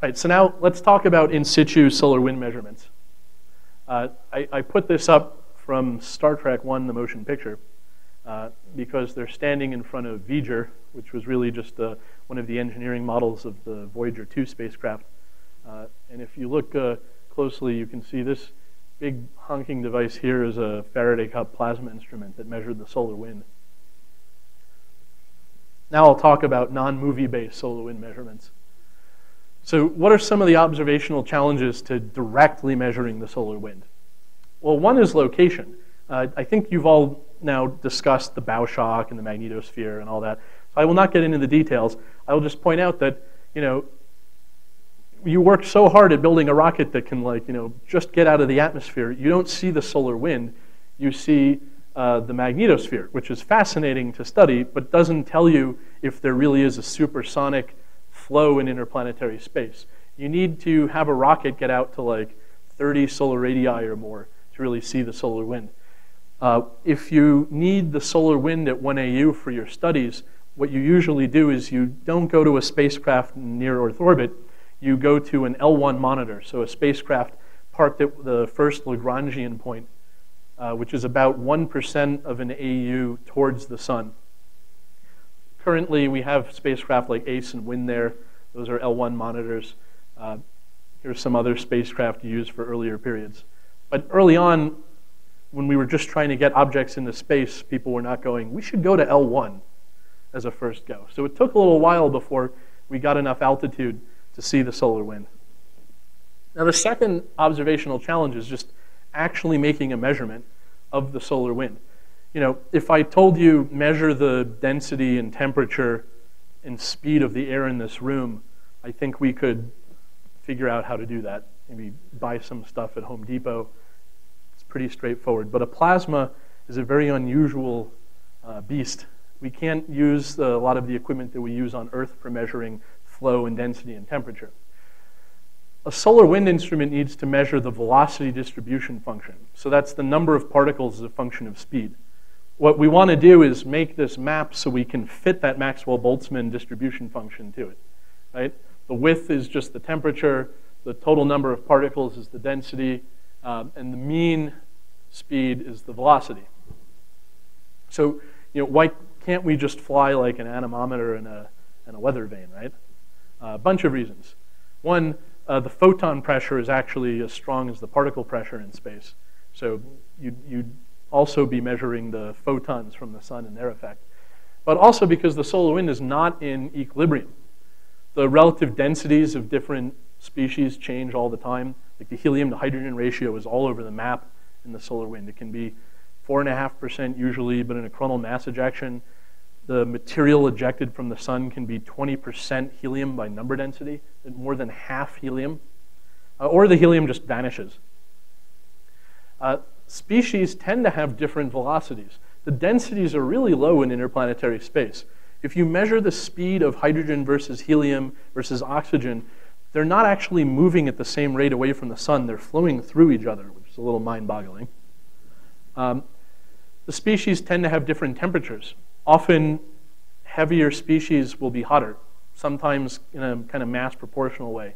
All right, so now let's talk about in situ solar wind measurements. Uh, I, I put this up from Star Trek one, the motion picture, uh, because they're standing in front of V'ger, which was really just uh, one of the engineering models of the Voyager two spacecraft. Uh, and if you look uh, closely, you can see this big honking device here is a Faraday cup plasma instrument that measured the solar wind. Now I'll talk about non-movie-based solar wind measurements. So what are some of the observational challenges to directly measuring the solar wind? Well, one is location. Uh, I think you've all now discussed the bow shock and the magnetosphere and all that. So I will not get into the details. I will just point out that, you know, you work so hard at building a rocket that can, like, you know, just get out of the atmosphere. You don't see the solar wind. You see uh, the magnetosphere, which is fascinating to study, but doesn't tell you if there really is a supersonic flow in interplanetary space. You need to have a rocket get out to like thirty solar radii or more to really see the solar wind. Uh, if you need the solar wind at one A U for your studies, what you usually do is you don't go to a spacecraft near Earth orbit. You go to an L one monitor, so a spacecraft parked at the first Lagrangian point, uh, which is about one percent of an A U towards the sun. Currently, we have spacecraft like ACE and Wind there. Those are L one monitors. Uh, here's some other spacecraft used for earlier periods. But early on, when we were just trying to get objects into space, people were not going, we should go to L one as a first go. So it took a little while before we got enough altitude to see the solar wind. Now the second observational challenge is just actually making a measurement of the solar wind. You know, if I told you measure the density and temperature and speed of the air in this room, I think we could figure out how to do that. Maybe buy some stuff at Home Depot. It's pretty straightforward. But a plasma is a very unusual uh, beast. We can't use the, a lot of the equipment that we use on Earth for measuring flow and density and temperature. A solar wind instrument needs to measure the velocity distribution function. So that's the number of particles as a function of speed. What we want to do is make this map so we can fit that Maxwell-Boltzmann distribution function to it. Right? The width is just the temperature, the total number of particles is the density, um, and the mean speed is the velocity. So, you know, why can't we just fly like an anemometer and a, and a weather vane, right? A uh, bunch of reasons. One, uh, the photon pressure is actually as strong as the particle pressure in space. So you'd, you'd also be measuring the photons from the sun and their effect. But also because the solar wind is not in equilibrium. The relative densities of different species change all the time. Like the helium to hydrogen ratio is all over the map in the solar wind. It can be four point five percent usually, but in a coronal mass ejection, the material ejected from the sun can be twenty percent helium by number density, more than half helium, uh, or the helium just vanishes. Uh, species tend to have different velocities. The densities are really low in interplanetary space. If you measure the speed of hydrogen versus helium versus oxygen, they're not actually moving at the same rate away from the sun. They're flowing through each other, which is a little mind-boggling. Um, the species tend to have different temperatures. Often, heavier species will be hotter, sometimes in a kind of mass proportional way.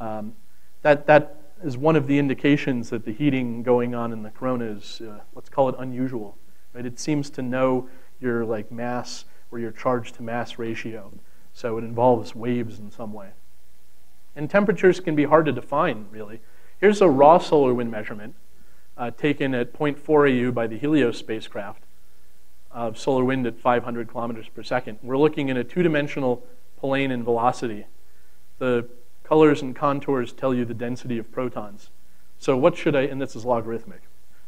Um, that, that is one of the indications that the heating going on in the corona is, uh, let's call it unusual. Right? It seems to know your like mass or your charge to mass ratio. So it involves waves in some way. And temperatures can be hard to define, really. Here's a raw solar wind measurement uh, taken at zero point four A U by the Helios spacecraft. of solar wind at five hundred kilometers per second. We're looking at a two-dimensional plane and velocity. The colors and contours tell you the density of protons. So what should I, and this is logarithmic.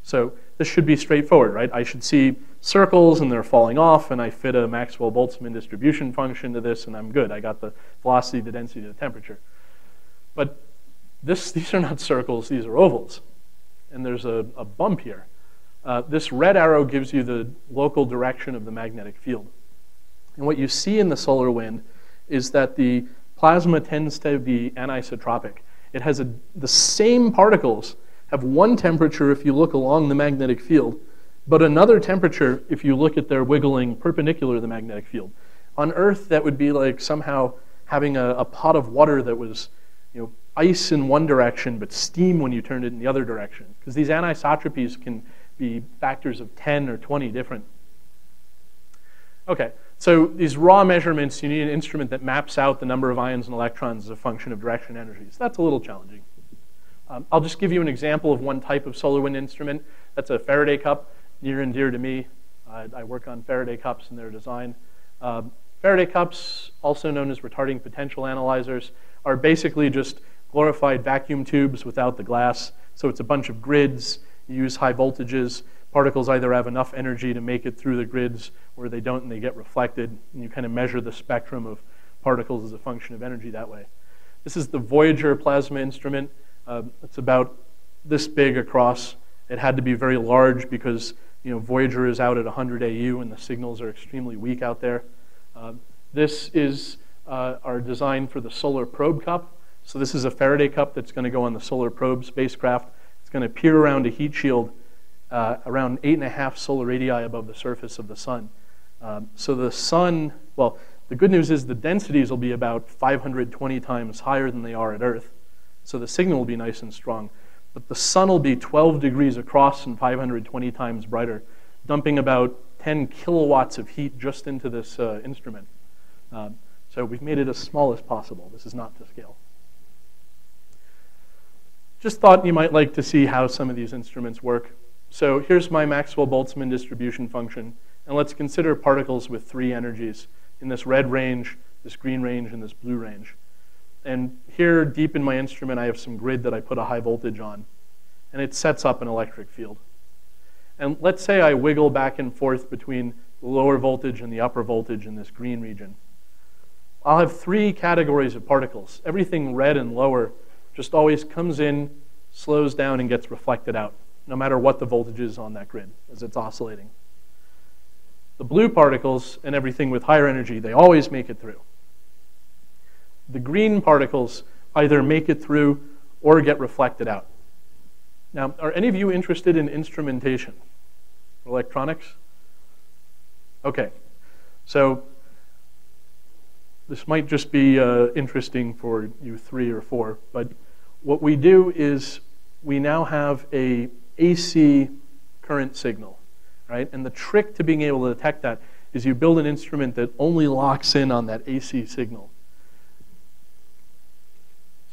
So this should be straightforward, right? I should see circles and they're falling off and I fit a Maxwell-Boltzmann distribution function to this and I'm good. I got the velocity, the density, the temperature. But this, these are not circles, these are ovals. And there's a, a bump here. Uh, this red arrow gives you the local direction of the magnetic field. And what you see in the solar wind is that the plasma tends to be anisotropic. It has a, the same particles have one temperature if you look along the magnetic field, but another temperature if you look at their wiggling perpendicular to the magnetic field. On Earth, that would be like somehow having a, a pot of water that was, you know, ice in one direction, but steam when you turned it in the other direction. Because these anisotropies can be factors of ten or twenty different. Okay, so these raw measurements, you need an instrument that maps out the number of ions and electrons as a function of direction and energy. So that's a little challenging. Um, I'll just give you an example of one type of solar wind instrument. That's a Faraday cup, near and dear to me. I, I work on Faraday cups and their design. Uh, Faraday cups, also known as retarding potential analyzers, are basically just glorified vacuum tubes without the glass. So it's a bunch of grids. You use high voltages. Particles either have enough energy to make it through the grids or they don't and they get reflected. And you kind of measure the spectrum of particles as a function of energy that way. This is the Voyager plasma instrument. Uh, it's about this big across. It had to be very large because, you know, Voyager is out at one hundred A U and the signals are extremely weak out there. Uh, this is uh, our design for the Solar Probe Cup. So this is a Faraday cup that's going to go on the Solar Probe spacecraft. It's going to peer around a heat shield uh, around eight and a half solar radii above the surface of the sun. Um, so the sun, well, the good news is the densities will be about five hundred twenty times higher than they are at Earth. So the signal will be nice and strong. But the sun will be twelve degrees across and five hundred twenty times brighter, dumping about ten kilowatts of heat just into this uh, instrument. Um, so we've made it as small as possible. This is not to scale. Just thought you might like to see how some of these instruments work. So here's my Maxwell-Boltzmann distribution function. And let's consider particles with three energies in this red range, this green range, and this blue range. And here, deep in my instrument, I have some grid that I put a high voltage on. And it sets up an electric field. And let's say I wiggle back and forth between the lower voltage and the upper voltage in this green region. I'll have three categories of particles. Everything red and lower just always comes in, slows down, and gets reflected out, no matter what the voltage is on that grid as it's oscillating. The blue particles and everything with higher energy, they always make it through. The green particles either make it through or get reflected out. Now, are any of you interested in instrumentation? Electronics? Okay. So this might just be uh, interesting for you three or four, but what we do is we now have a A C current signal, right? And the trick to being able to detect that is you build an instrument that only locks in on that A C signal.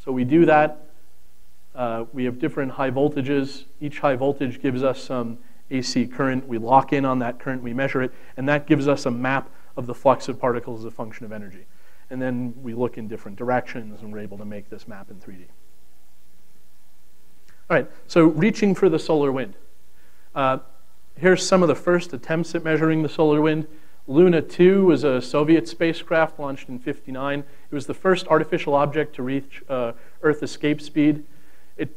So we do that. Uh, we have different high voltages. Each high voltage gives us some A C current. We lock in on that current, we measure it, and that gives us a map of the flux of particles as a function of energy. And then we look in different directions and we're able to make this map in three D. All right, so reaching for the solar wind. Uh, here's some of the first attempts at measuring the solar wind. Luna two was a Soviet spacecraft launched in fifty-nine. It was the first artificial object to reach uh, Earth escape speed. It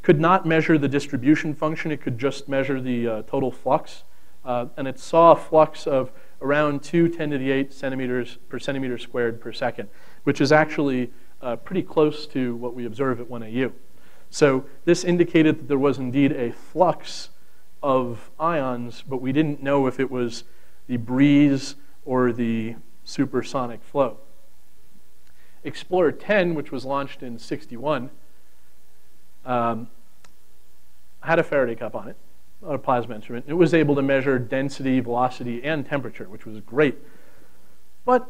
could not measure the distribution function. It could just measure the uh, total flux. Uh, and it saw a flux of around two ten to the eight centimeters per centimeter squared per second, which is actually uh, pretty close to what we observe at one A U. So this indicated that there was indeed a flux of ions, but we didn't know if it was the breeze or the supersonic flow. Explorer ten, which was launched in sixty-one, um, had a Faraday cup on it, a plasma instrument. It was able to measure density, velocity, and temperature, which was great. But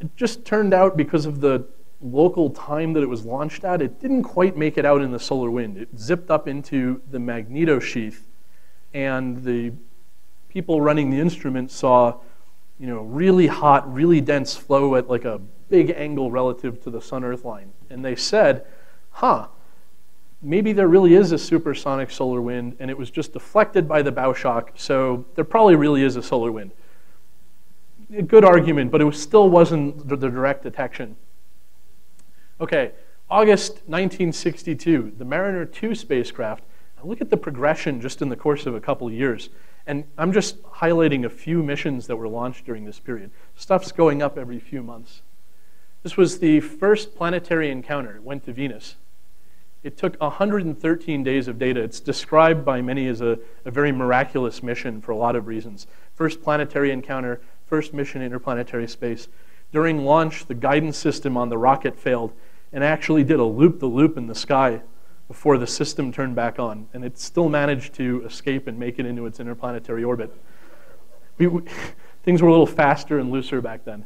it just turned out, because of the local time that it was launched at, it didn't quite make it out in the solar wind. It zipped up into the magnetosheath, and the people running the instrument saw, you know, really hot, really dense flow at like a big angle relative to the sun-Earth line. And they said, huh, maybe there really is a supersonic solar wind, and it was just deflected by the bow shock, so there probably really is a solar wind. A good argument, but it was still wasn't the direct detection. Okay, August nineteen sixty-two, the Mariner two spacecraft. Now look at the progression just in the course of a couple years. And I'm just highlighting a few missions that were launched during this period. Stuff's going up every few months. This was the first planetary encounter. It went to Venus. It took one hundred thirteen days of data. It's described by many as a, a very miraculous mission for a lot of reasons. First planetary encounter, first mission interplanetary space. During launch, the guidance system on the rocket failed and actually did a loop-the-loop in the sky before the system turned back on. And it still managed to escape and make it into its interplanetary orbit. We, we, things were a little faster and looser back then.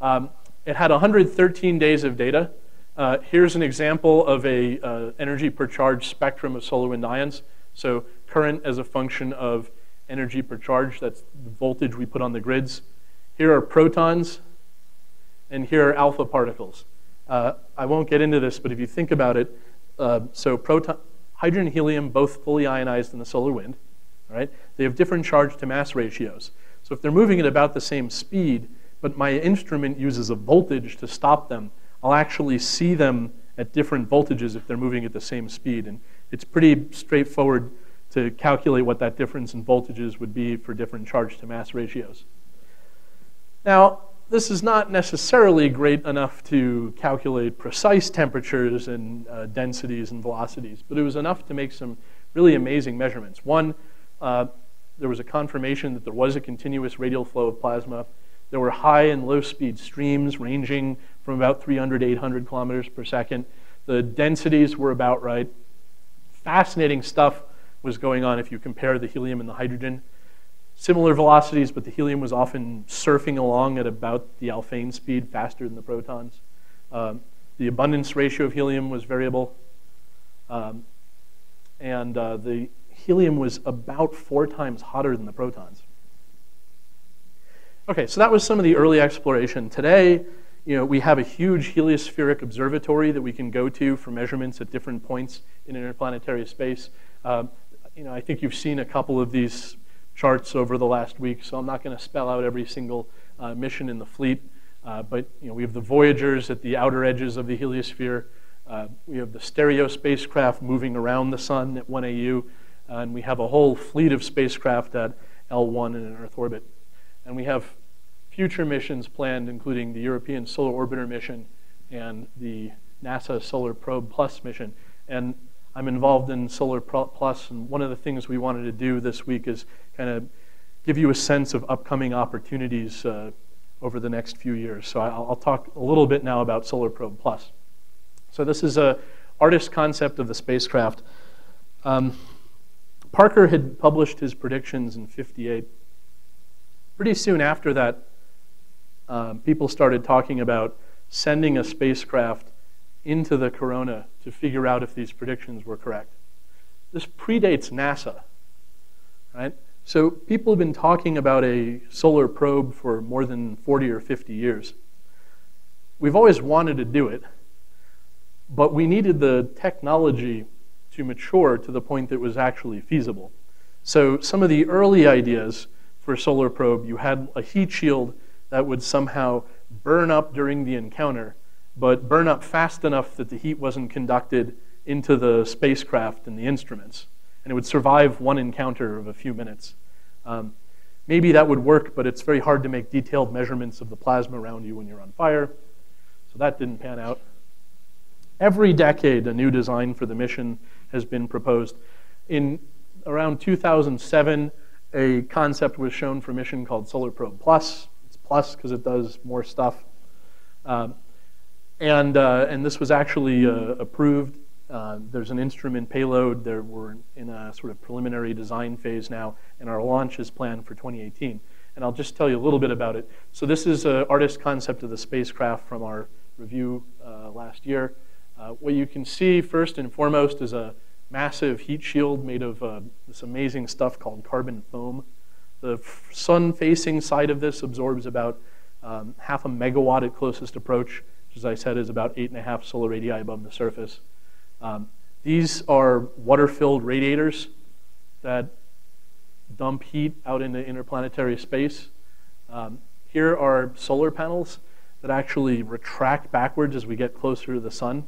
Um, it had one hundred thirteen days of data. Uh, here's an example of a uh, energy per charge spectrum of solar wind ions. So current as a function of energy per charge, that's the voltage we put on the grids. Here are protons, and here are alpha particles. Uh, I won't get into this, but if you think about it, uh, so proton, hydrogen and helium, both fully ionized in the solar wind. All right? They have different charge to mass ratios. So if they're moving at about the same speed, but my instrument uses a voltage to stop them, I'll actually see them at different voltages if they're moving at the same speed. And it's pretty straightforward to calculate what that difference in voltages would be for different charge to mass ratios. Now, this is not necessarily great enough to calculate precise temperatures and uh, densities and velocities, but it was enough to make some really amazing measurements. One, uh, there was a confirmation that there was a continuous radial flow of plasma. There were high and low speed streams ranging from about three hundred to eight hundred kilometers per second. The densities were about right. Fascinating stuff was going on if you compare the helium and the hydrogen. Similar velocities, but the helium was often surfing along at about the Alfvén speed, faster than the protons. Um, the abundance ratio of helium was variable. Um, and uh, the helium was about four times hotter than the protons. Okay, so that was some of the early exploration. Today, you know, we have a huge heliospheric observatory that we can go to for measurements at different points in interplanetary space. Um, you know, I think you've seen a couple of these charts over the last week, so I'm not going to spell out every single uh, mission in the fleet. Uh, but you know, we have the Voyagers at the outer edges of the heliosphere. Uh, we have the STEREO spacecraft moving around the sun at one A U, uh, and we have a whole fleet of spacecraft at L one in an Earth orbit. And we have future missions planned, including the European Solar Orbiter mission and the NASA Solar Probe Plus mission. And I'm involved in Solar Probe Plus, and one of the things we wanted to do this week is kind of give you a sense of upcoming opportunities uh, over the next few years. So I'll, I'll talk a little bit now about Solar Probe Plus. So this is an artist's concept of the spacecraft. Um, Parker had published his predictions in fifty-eight. Pretty soon after that, um, people started talking about sending a spacecraft into the corona to figure out if these predictions were correct. This predates NASA, right? So people have been talking about a solar probe for more than forty or fifty years. We've always wanted to do it, but we needed the technology to mature to the point that it was actually feasible. So some of the early ideas for a solar probe, you had a heat shield that would somehow burn up during the encounter, but burn up fast enough that the heat wasn't conducted into the spacecraft and the instruments. And it would survive one encounter of a few minutes. Um, maybe that would work, but it's very hard to make detailed measurements of the plasma around you when you're on fire. So that didn't pan out. Every decade, a new design for the mission has been proposed. In around two thousand seven, a concept was shown for a mission called Solar Probe Plus. It's plus because it does more stuff. Um, And, uh, and this was actually uh, approved. Uh, there's an instrument payload. There we're in a sort of preliminary design phase now, and our launch is planned for twenty eighteen. And I'll just tell you a little bit about it. So this is an artist concept of the spacecraft from our review uh, last year. Uh, what you can see first and foremost is a massive heat shield made of uh, this amazing stuff called carbon foam. The sun-facing side of this absorbs about um, half a megawatt at closest approach, which, as I said, is about eight and a half solar radii above the surface. Um, these are water-filled radiators that dump heat out into interplanetary space. Um, here are solar panels that actually retract backwards as we get closer to the sun.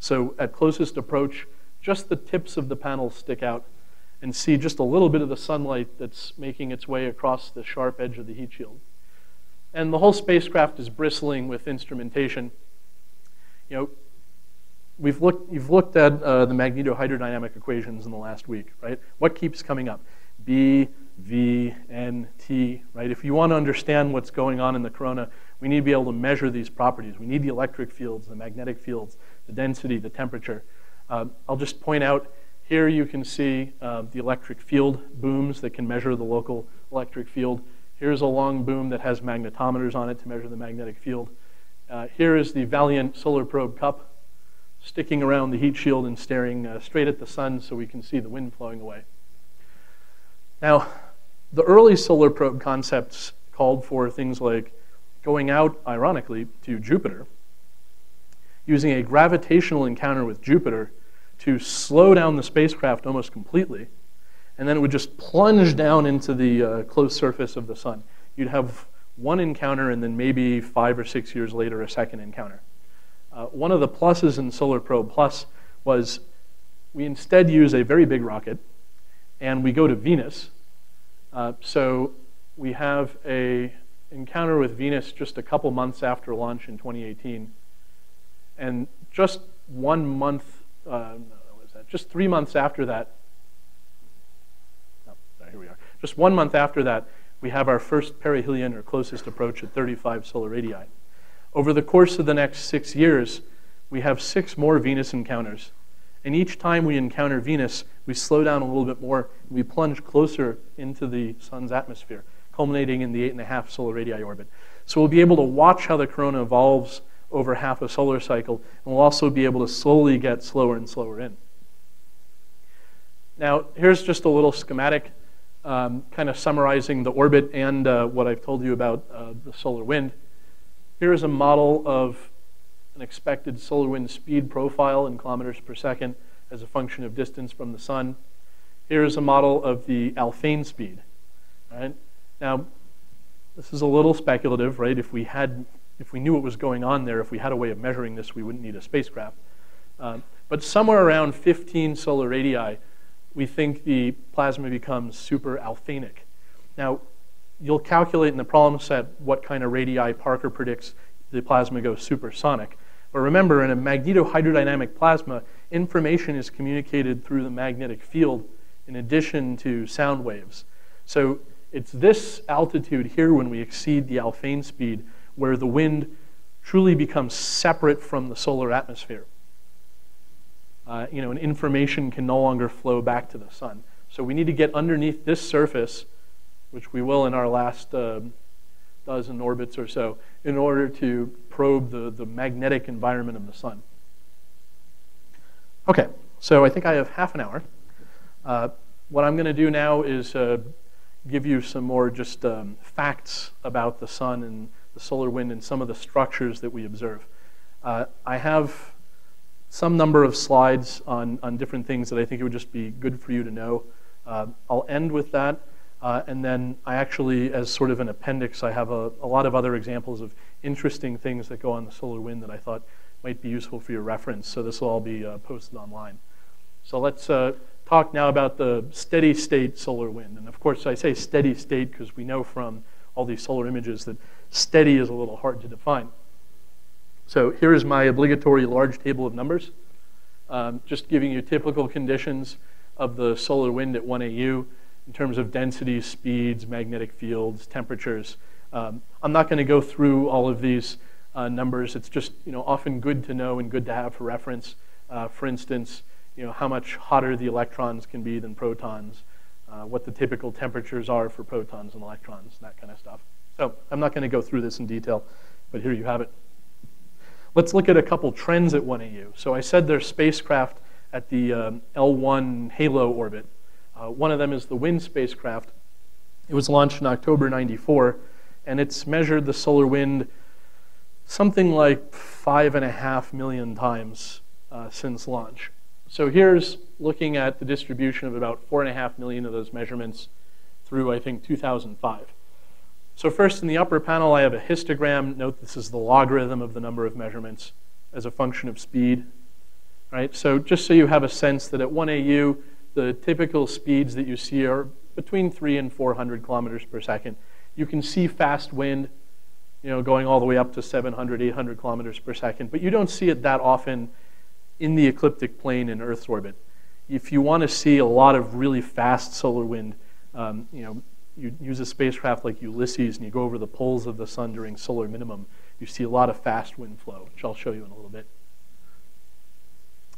So at closest approach, just the tips of the panels stick out and see just a little bit of the sunlight that's making its way across the sharp edge of the heat shield. And the whole spacecraft is bristling with instrumentation. You know, we've looked, you've looked at uh, the magnetohydrodynamic equations in the last week, right? What keeps coming up? B, V, N, T, right? If you want to understand what's going on in the corona, we need to be able to measure these properties. We need the electric fields, the magnetic fields, the density, the temperature. Uh, I'll just point out, here you can see uh, the electric field booms that can measure the local electric field. Here's a long boom that has magnetometers on it to measure the magnetic field. Uh, here is the Valiant Solar Probe cup sticking around the heat shield and staring uh, straight at the sun so we can see the wind flowing away. Now, the early solar probe concepts called for things like going out, ironically, to Jupiter, using a gravitational encounter with Jupiter to slow down the spacecraft almost completely, and then it would just plunge down into the uh, close surface of the sun. You'd have one encounter, and then maybe five or six years later, a second encounter. Uh, one of the pluses in Solar Probe Plus was we instead use a very big rocket, and we go to Venus. Uh, so we have an encounter with Venus just a couple months after launch in twenty eighteen, and just one month Uh, no, what was that? Just three months after that, oh, sorry, here we are. Just one month after that, we have our first perihelion or closest approach at thirty-five solar radii. Over the course of the next six years, we have six more Venus encounters. And each time we encounter Venus, we slow down a little bit more, and we plunge closer into the sun's atmosphere, culminating in the eight and a half solar radii orbit. So we'll be able to watch how the corona evolves over half a solar cycle, and we'll also be able to slowly get slower and slower in. Now, here's just a little schematic um, kind of summarizing the orbit and uh, what I've told you about uh, the solar wind. Here is a model of an expected solar wind speed profile in kilometers per second as a function of distance from the sun. Here is a model of the Alfvén speed. Right? Now, this is a little speculative, right? If we had If we knew what was going on there, if we had a way of measuring this, we wouldn't need a spacecraft. Um, but somewhere around fifteen solar radii, we think the plasma becomes super alphanic. Now, you'll calculate in the problem set what kind of radii Parker predicts the plasma goes supersonic. But remember, in a magnetohydrodynamic plasma, information is communicated through the magnetic field in addition to sound waves. So it's this altitude here when we exceed the Alfvén speed where the wind truly becomes separate from the solar atmosphere. Uh, you know, and information can no longer flow back to the sun. So we need to get underneath this surface, which we will in our last uh, dozen orbits or so, in order to probe the, the magnetic environment of the sun. Okay, so I think I have half an hour. Uh, what I'm gonna do now is uh, give you some more just um, facts about the sun and the solar wind and some of the structures that we observe. Uh, I have some number of slides on, on different things that I think it would just be good for you to know. Uh, I'll end with that, uh, and then I actually, as sort of an appendix, I have a, a lot of other examples of interesting things that go on the solar wind that I thought might be useful for your reference, so this will all be uh, posted online. So let's uh, talk now about the steady state solar wind. And of course, I say steady state because we know from all these solar images that steady is a little hard to define. So here is my obligatory large table of numbers, um, just giving you typical conditions of the solar wind at one A U in terms of densities, speeds, magnetic fields, temperatures. Um, I'm not going to go through all of these uh, numbers. It's just, you know, often good to know and good to have for reference. Uh, for instance, you know, how much hotter the electrons can be than protons, uh, what the typical temperatures are for protons and electrons, that kind of stuff. So I'm not going to go through this in detail, but here you have it. Let's look at a couple trends at one A U. So I said there's spacecraft at the um, L one halo orbit. Uh, one of them is the Wind spacecraft, It was launched in October ninety-four, and it's measured the solar wind something like five and a half million times uh, since launch. So here's looking at the distribution of about four and a half million of those measurements through, I think, two thousand five. So first, in the upper panel, I have a histogram. Note this is the logarithm of the number of measurements as a function of speed. Right? So just so you have a sense that at one A U, the typical speeds that you see are between three and four hundred kilometers per second. You can see fast wind, you know, going all the way up to seven hundred, eight hundred kilometers per second, but you don't see it that often in the ecliptic plane in Earth's orbit. If you want to see a lot of really fast solar wind, um, you know, you use a spacecraft like Ulysses and you go over the poles of the sun during solar minimum, you see a lot of fast wind flow, which I'll show you in a little bit.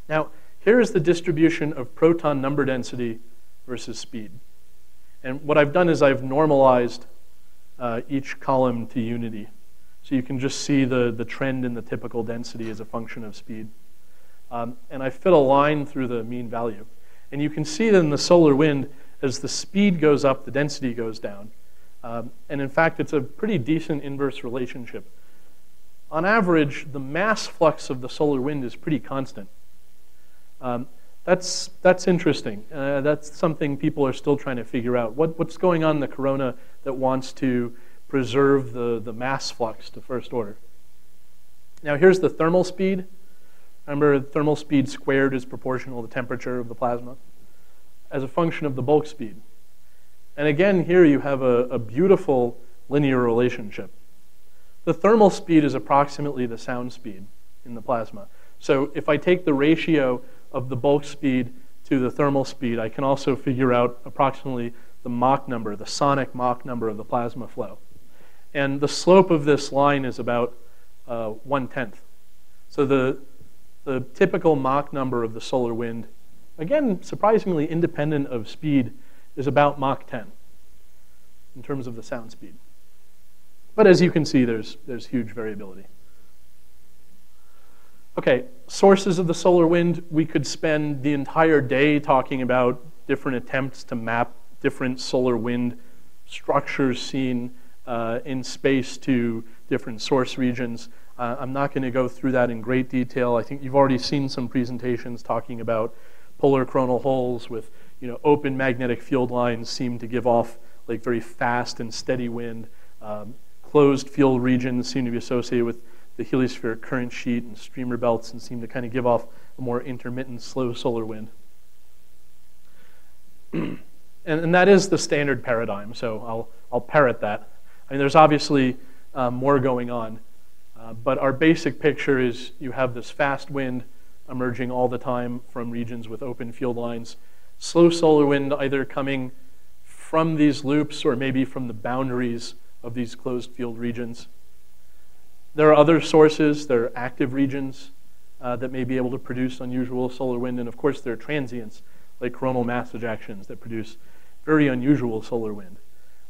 Now, here is the distribution of proton number density versus speed. And what I've done is I've normalized uh, each column to unity. So you can just see the, the trend in the typical density as a function of speed. Um, and I fit a line through the mean value. And you can see that in the solar wind, as the speed goes up, the density goes down. Um, and in fact, it's a pretty decent inverse relationship. On average, the mass flux of the solar wind is pretty constant. Um, that's, that's interesting. Uh, that's something people are still trying to figure out. What, what's going on in the corona that wants to preserve the, the mass flux to first order? Now here's the thermal speed. Remember, thermal speed squared is proportional to the temperature of the plasma as a function of the bulk speed. And again, here you have a, a beautiful linear relationship. The thermal speed is approximately the sound speed in the plasma. So if I take the ratio of the bulk speed to the thermal speed, I can also figure out approximately the Mach number, the sonic Mach number of the plasma flow. And the slope of this line is about uh, one-tenth. So the, the typical Mach number of the solar wind, again, surprisingly independent of speed, is about Mach ten in terms of the sound speed. But as you can see, there's, there's huge variability. Okay, sources of the solar wind. We could spend the entire day talking about different attempts to map different solar wind structures seen uh, in space to different source regions. Uh, I'm not going to go through that in great detail. I think you've already seen some presentations talking about polar coronal holes with, you know, open magnetic field lines seem to give off like very fast and steady wind. Um, closed field regions seem to be associated with the heliospheric current sheet and streamer belts and seem to kind of give off a more intermittent, slow solar wind. and, and that is the standard paradigm, so I'll, I'll parrot that. I mean, there's obviously uh, more going on, uh, but our basic picture is you have this fast wind emerging all the time from regions with open field lines, slow solar wind either coming from these loops or maybe from the boundaries of these closed field regions. There are other sources. There are active regions uh, that may be able to produce unusual solar wind. And of course, there are transients, like coronal mass ejections, that produce very unusual solar wind.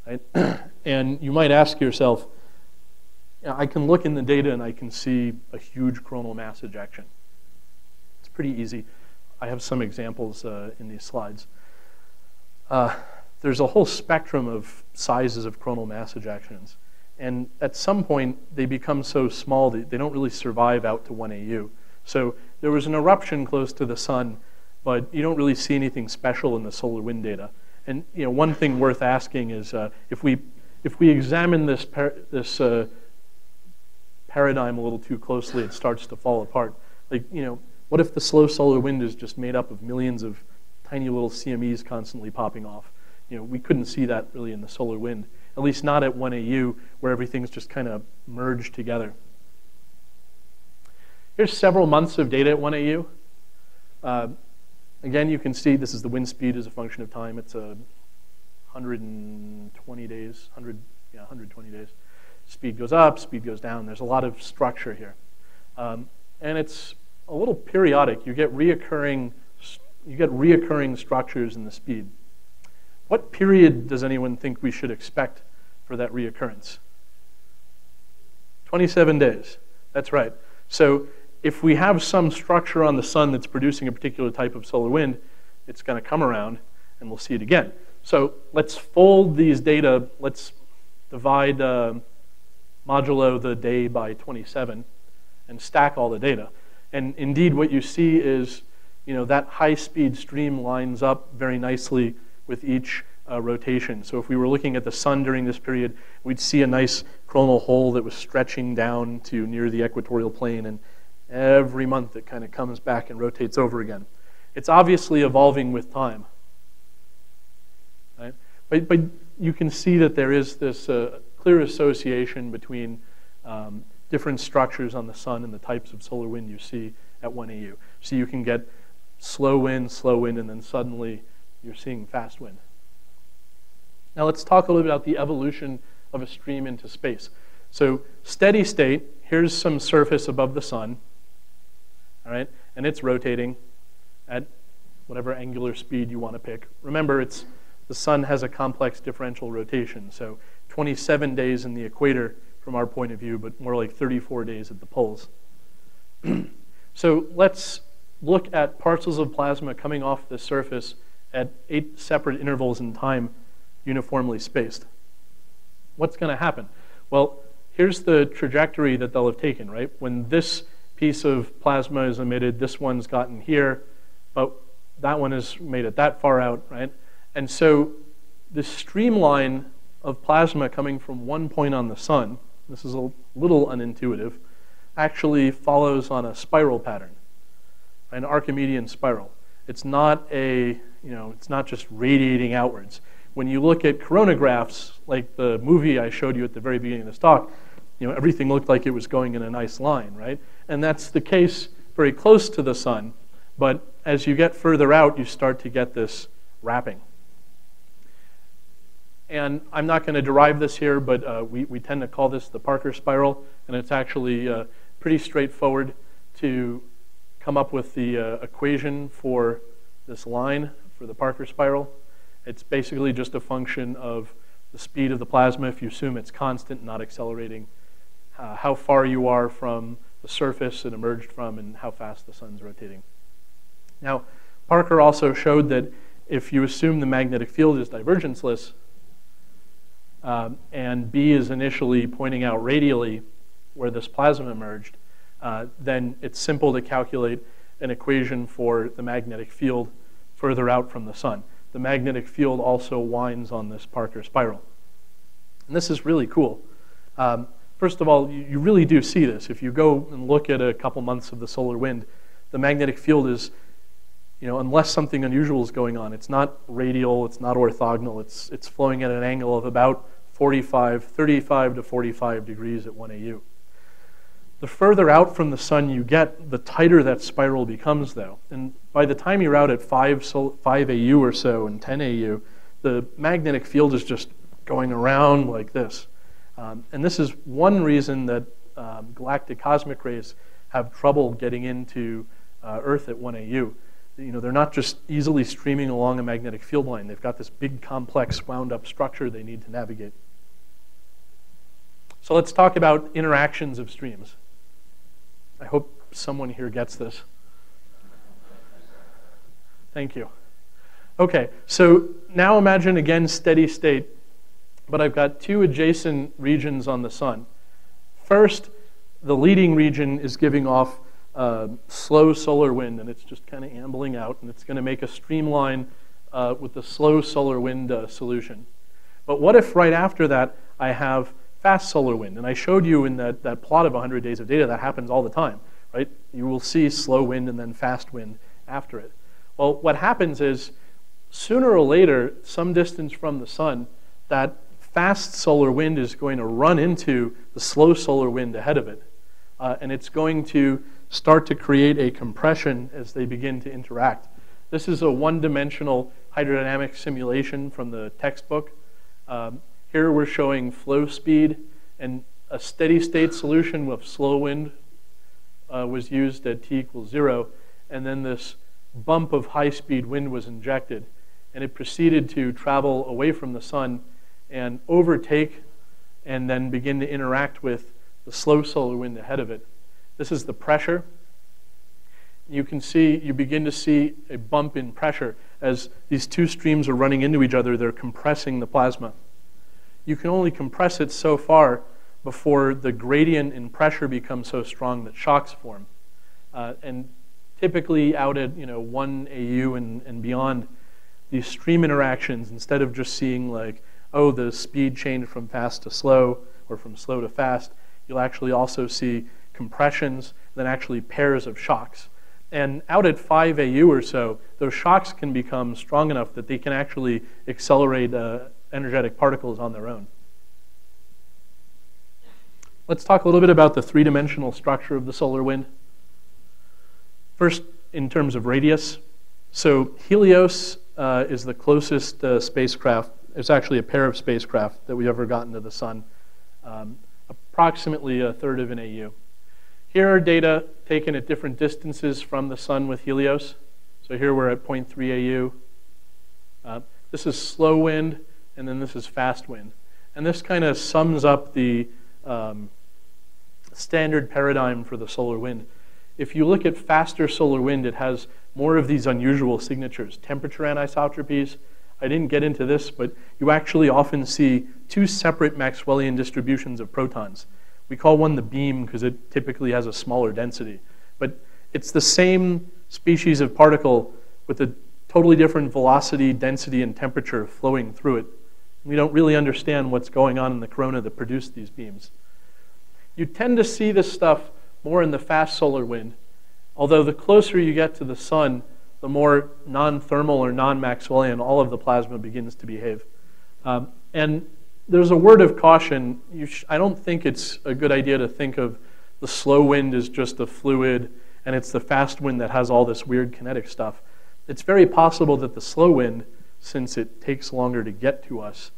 Right? And you might ask yourself, I can look in the data and I can see a huge coronal mass ejection. It's pretty easy. I have some examples uh, in these slides. Uh, there's a whole spectrum of sizes of coronal mass ejections. And at some point, they become so small that they don't really survive out to one A U. So there was an eruption close to the sun, but you don't really see anything special in the solar wind data. And you know, one thing worth asking is uh, if we if we examine this par this uh, paradigm a little too closely, it starts to fall apart. Like, you know, what if the slow solar wind is just made up of millions of tiny little C M Es constantly popping off? You know, we couldn't see that really in the solar wind. At least not at one A U, where everything's just kind of merged together. Here's several months of data at one A U. Uh, again, you can see this is the wind speed as a function of time. It's a one hundred twenty days, one hundred, yeah, one hundred twenty days. Speed goes up, speed goes down. There's a lot of structure here. Um, and it's a little periodic. You get reoccurring, you get reoccurring structures in the speed. What period does anyone think we should expect for that reoccurrence? twenty-seven days, that's right. So if we have some structure on the sun that's producing a particular type of solar wind, it's going to come around and we'll see it again. So let's fold these data. Let's divide uh, modulo the day by twenty-seven and stack all the data. And indeed, what you see is, you know, that high-speed stream lines up very nicely with each uh, rotation. So if we were looking at the sun during this period, we'd see a nice coronal hole that was stretching down to near the equatorial plane. And every month, it kind of comes back and rotates over again. It's obviously evolving with time. Right? But, but you can see that there is this uh, clear association between um, different structures on the sun and the types of solar wind you see at one A U. So you can get slow wind, slow wind, and then suddenly you're seeing fast wind. Now let's talk a little bit about the evolution of a stream into space. So steady state, here's some surface above the sun, all right, and it's rotating at whatever angular speed you want to pick. Remember, it's, the sun has a complex differential rotation, so twenty-seven days in the equator from our point of view, but more like thirty-four days at the poles. So let's look at parcels of plasma coming off the surface at eight separate intervals in time, uniformly spaced. What's going to happen? Well, here's the trajectory that they'll have taken, right? When this piece of plasma is emitted, this one's gotten here, but that one is made it that far out, right? And so the streamline of plasma coming from one point on the sun, this is a little unintuitive, actually follows on a spiral pattern, an Archimedean spiral. It's not a, you know, it's not just radiating outwards. When you look at coronagraphs, like the movie I showed you at the very beginning of this talk, you know, everything looked like it was going in a nice line, right? And that's the case very close to the sun, but as you get further out, you start to get this wrapping. And I'm not going to derive this here, but uh, we, we tend to call this the Parker spiral, and it's actually uh, pretty straightforward to come up with the uh, equation for this line, for the Parker spiral. It's basically just a function of the speed of the plasma, if you assume it's constant, not accelerating, uh, how far you are from the surface it emerged from, and how fast the sun's rotating. Now, Parker also showed that if you assume the magnetic field is divergenceless, Um, and B is initially pointing out radially where this plasma emerged, uh, then it's simple to calculate an equation for the magnetic field further out from the sun. The magnetic field also winds on this Parker spiral. And this is really cool. Um, first of all, you, you really do see this. If you go and look at a couple months of the solar wind, the magnetic field is, you know, unless something unusual is going on, it's not radial, it's not orthogonal, it's, it's flowing at an angle of about forty-five, thirty-five to forty-five degrees at one A U. The further out from the sun you get, the tighter that spiral becomes, though. And by the time you're out at five A U or so and ten A U, the magnetic field is just going around like this. Um, and this is one reason that um, galactic cosmic rays have trouble getting into uh, Earth at one A U. You know, they're not just easily streaming along a magnetic field line. They've got this big, complex, wound-up structure they need to navigate. So let's talk about interactions of streams. I hope someone here gets this. Thank you. OK, so now imagine, again, steady state. But I've got two adjacent regions on the sun. First, the leading region is giving off Uh, slow solar wind, and it's just kind of ambling out, and it's going to make a streamline uh, with the slow solar wind uh, solution. But what if right after that I have fast solar wind? And I showed you in that, that plot of one hundred days of data, that happens all the time, right? You will see slow wind and then fast wind after it. Well, what happens is sooner or later, some distance from the sun, that fast solar wind is going to run into the slow solar wind ahead of it. Uh, and it's going to start to create a compression as they begin to interact. This is a one-dimensional hydrodynamic simulation from the textbook. Um, here we're showing flow speed, and a steady state solution with slow wind uh, was used at t equals zero, and then this bump of high-speed wind was injected, and it proceeded to travel away from the sun and overtake and then begin to interact with the slow solar wind ahead of it. This is the pressure. you can see, you begin to see a bump in pressure. As these two streams are running into each other, they're compressing the plasma. You can only compress it so far before the gradient in pressure becomes so strong that shocks form. Uh, and typically out at you know, one A U and, and beyond, these stream interactions, instead of just seeing like, oh, the speed changed from fast to slow or from slow to fast, you'll actually also see compressions, then actually pairs of shocks. And out at five A U or so, those shocks can become strong enough that they can actually accelerate uh, energetic particles on their own. Let's talk a little bit about the three-dimensional structure of the solar wind. First, in terms of radius. So Helios uh, is the closest uh, spacecraft. It's actually a pair of spacecraft that we've ever gotten to the sun, um, approximately a third of an A U. Here are data taken at different distances from the sun with Helios. So here we're at zero point three A U. Uh, this is slow wind, and then this is fast wind. And this kind of sums up the um, standard paradigm for the solar wind. If you look at faster solar wind, it has more of these unusual signatures, temperature anisotropies. I didn't get into this, but you actually often see two separate Maxwellian distributions of protons. We call one the beam because it typically has a smaller density. But it's the same species of particle with a totally different velocity, density, and temperature flowing through it. We don't really understand what's going on in the corona that produced these beams. You tend to see this stuff more in the fast solar wind, although the closer you get to the sun, the more non-thermal or non-Maxwellian all of the plasma begins to behave. Um, and there's a word of caution. You sh I don't think it's a good idea to think of the slow wind as just the fluid and it's the fast wind that has all this weird kinetic stuff. It's very possible that the slow wind, since it takes longer to get to us,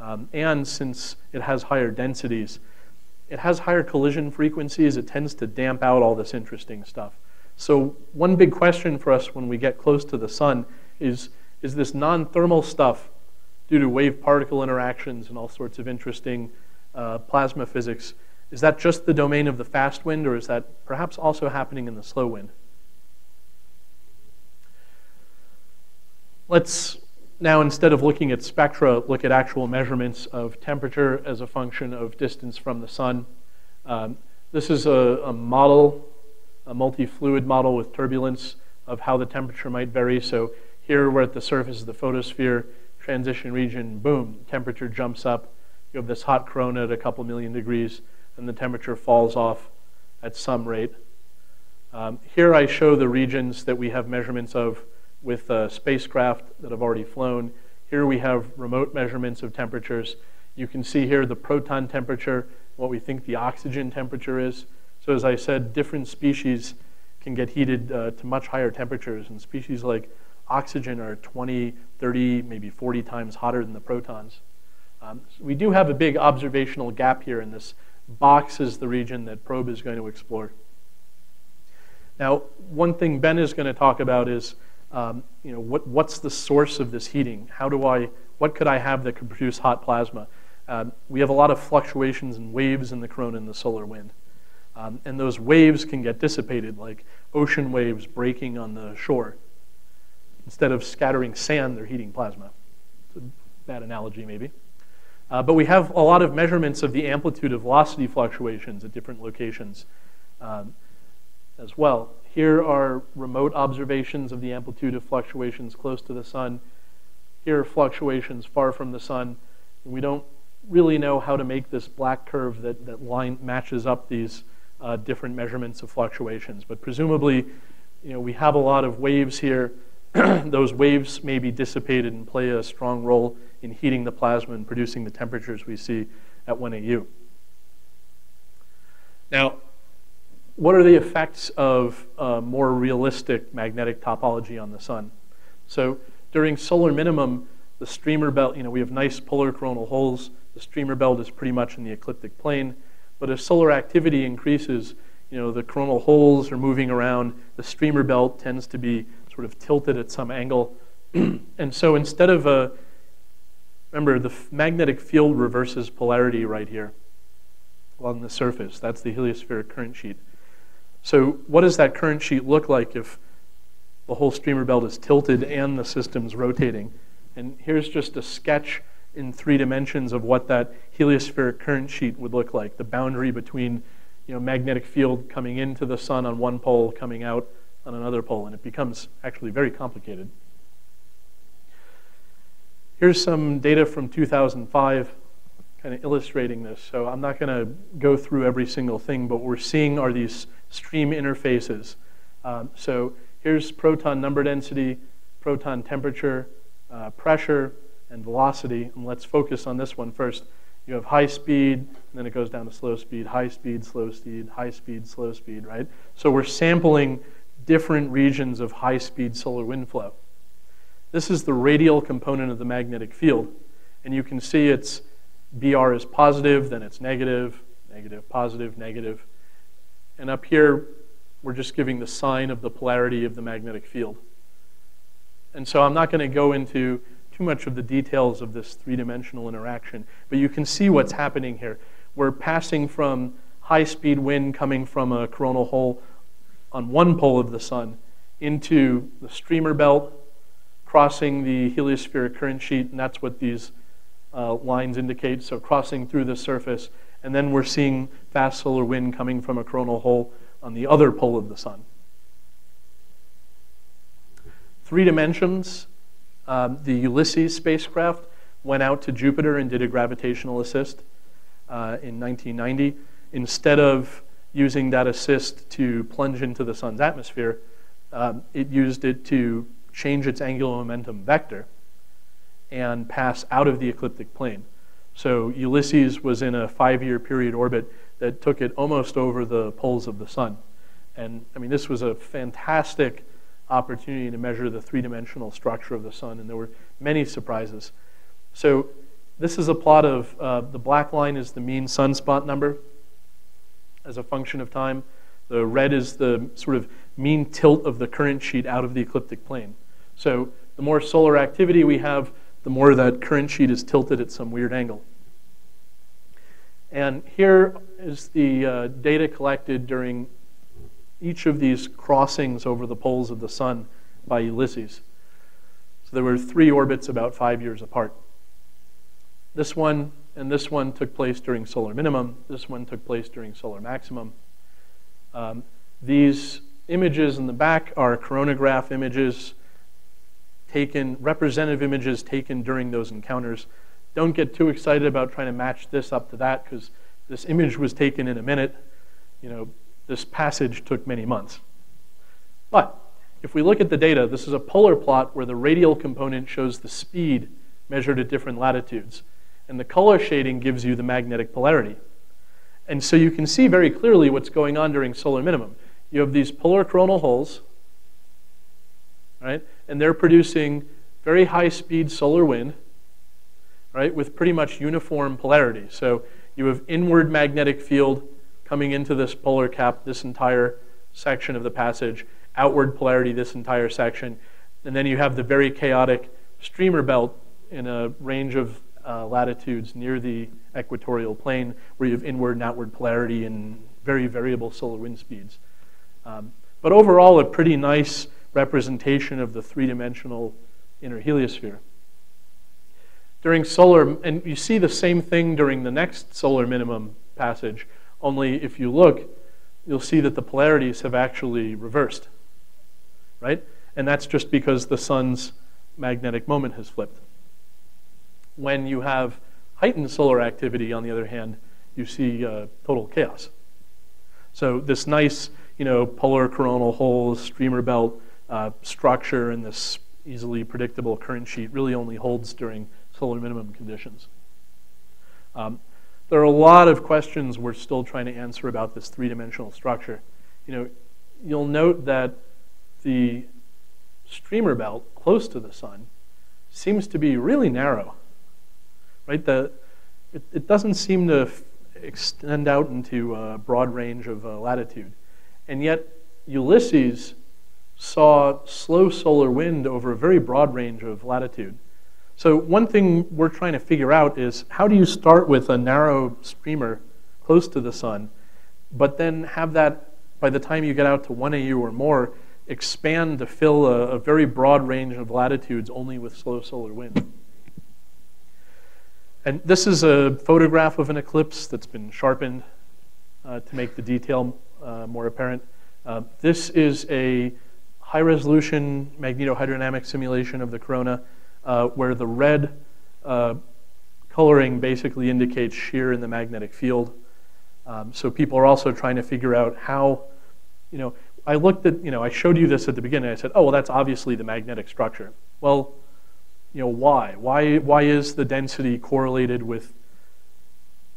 um, and since it has higher densities, it has higher collision frequencies. It tends to damp out all this interesting stuff. So one big question for us when we get close to the sun is, is this non-thermal stuff due to wave-particle interactions and all sorts of interesting uh, plasma physics, is that just the domain of the fast wind, or is that perhaps also happening in the slow wind? Let's now, instead of looking at spectra, look at actual measurements of temperature as a function of distance from the sun. Um, this is a, a model, a multi-fluid model with turbulence of how the temperature might vary. So here we're at the surface of the photosphere, transition region, boom, temperature jumps up. You have this hot corona at a couple million degrees, and the temperature falls off at some rate. Um, here I show the regions that we have measurements of with uh, spacecraft that have already flown. Here we have remote measurements of temperatures. You can see here the proton temperature, what we think the oxygen temperature is. So as I said, different species can get heated uh, to much higher temperatures, and species like oxygen are twenty, thirty, maybe forty times hotter than the protons. Um, so we do have a big observational gap here, and this box is the region that probe is going to explore. Now, one thing Ben is going to talk about is Um, you know, what, what's the source of this heating? How do I, what could I have that could produce hot plasma? Um, we have a lot of fluctuations and waves in the corona and the solar wind. Um, and those waves can get dissipated, like ocean waves breaking on the shore. Instead of scattering sand, they're heating plasma. It's a bad analogy, maybe. Uh, but we have a lot of measurements of the amplitude of velocity fluctuations at different locations um, as well. Here are remote observations of the amplitude of fluctuations close to the sun. Here are fluctuations far from the sun. We don't really know how to make this black curve that, that line matches up these uh, different measurements of fluctuations. But presumably, you know, we have a lot of waves here. Those waves may be dissipated and play a strong role in heating the plasma and producing the temperatures we see at one A U. Now, what are the effects of uh, more realistic magnetic topology on the sun? So during solar minimum, the streamer belt, you know, we have nice polar coronal holes. The streamer belt is pretty much in the ecliptic plane. But as solar activity increases, you know, the coronal holes are moving around. The streamer belt tends to be sort of tilted at some angle. And so instead of a, remember, the magnetic field reverses polarity right here along the surface. That's the heliospheric current sheet. So what does that current sheet look like if the whole streamer belt is tilted and the system's rotating? And here's just a sketch in three dimensions of what that heliospheric current sheet would look like, the boundary between, you know, magnetic field coming into the sun on one pole, coming out on another pole, and it becomes actually very complicated. Here's some data from two thousand five kind of illustrating this. So I'm not going to go through every single thing, but what we're seeing are these stream interfaces. Um, so here's proton number density, proton temperature, uh, pressure, and velocity. And let's focus on this one first. You have high speed, and then it goes down to slow speed, high speed, slow speed, high speed, slow speed, right? So we're sampling different regions of high-speed solar wind flow. This is the radial component of the magnetic field. And you can see it's B R is positive, then it's negative, negative, positive, negative. And up here, we're just giving the sign of the polarity of the magnetic field. And so I'm not going to go into too much of the details of this three-dimensional interaction, but you can see what's happening here. We're passing from high-speed wind coming from a coronal hole on one pole of the sun into the streamer belt, crossing the heliospheric current sheet, and that's what these uh, lines indicate, so crossing through the surface, and then we're seeing fast solar wind coming from a coronal hole on the other pole of the sun. Three dimensions. Um, the Ulysses spacecraft went out to Jupiter and did a gravitational assist uh, in nineteen ninety. Instead of using that assist to plunge into the sun's atmosphere, um, it used it to change its angular momentum vector and pass out of the ecliptic plane. So Ulysses was in a five-year period orbit that took it almost over the poles of the sun. And I mean, this was a fantastic opportunity to measure the three-dimensional structure of the sun, and there were many surprises. So this is a plot of uh, the black line is the mean sunspot number as a function of time. The red is the sort of mean tilt of the current sheet out of the ecliptic plane. So the more solar activity we have, the more that current sheet is tilted at some weird angle. And here is the uh, data collected during each of these crossings over the poles of the sun by Ulysses. So there were three orbits about five years apart. This one and this one took place during solar minimum. This one took place during solar maximum. Um, these images in the back are coronagraph images taken, representative images taken during those encounters. Don't get too excited about trying to match this up to that, because this image was taken in a minute. You know, this passage took many months. But if we look at the data, this is a polar plot where the radial component shows the speed measured at different latitudes. And the color shading gives you the magnetic polarity. And so you can see very clearly what's going on during solar minimum. You have these polar coronal holes, right? And they're producing very high-speed solar wind, right, with pretty much uniform polarity. So you have inward magnetic field coming into this polar cap, this entire section of the passage, outward polarity, this entire section. And then you have the very chaotic streamer belt in a range of Uh, latitudes near the equatorial plane, where you have inward and outward polarity and very variable solar wind speeds. Um, but overall, a pretty nice representation of the three-dimensional inner heliosphere. During solar, and you see the same thing during the next solar minimum passage, only if you look, you'll see that the polarities have actually reversed, right? And that's just because the sun's magnetic moment has flipped. When you have heightened solar activity, on the other hand, you see uh, total chaos. So this nice, you know, polar coronal holes, streamer belt uh, structure, and this easily predictable current sheet really only holds during solar minimum conditions. Um, there are a lot of questions we're still trying to answer about this three-dimensional structure. You know, you'll note that the streamer belt close to the sun seems to be really narrow. Right, the, it, it doesn't seem to f extend out into a broad range of uh, latitude. And yet, Ulysses saw slow solar wind over a very broad range of latitude. So one thing we're trying to figure out is, how do you start with a narrow streamer close to the sun, but then have that by the time you get out to one A U or more, expand to fill a, a very broad range of latitudes only with slow solar wind. And this is a photograph of an eclipse that's been sharpened uh, to make the detail uh, more apparent. Uh, this is a high-resolution magnetohydrodynamic simulation of the corona uh, where the red uh, coloring basically indicates shear in the magnetic field. Um, so people are also trying to figure out how, you know, I looked at, you know, I showed you this at the beginning. I said, oh, well, that's obviously the magnetic structure. Well, you know, why? Why, why is the density correlated with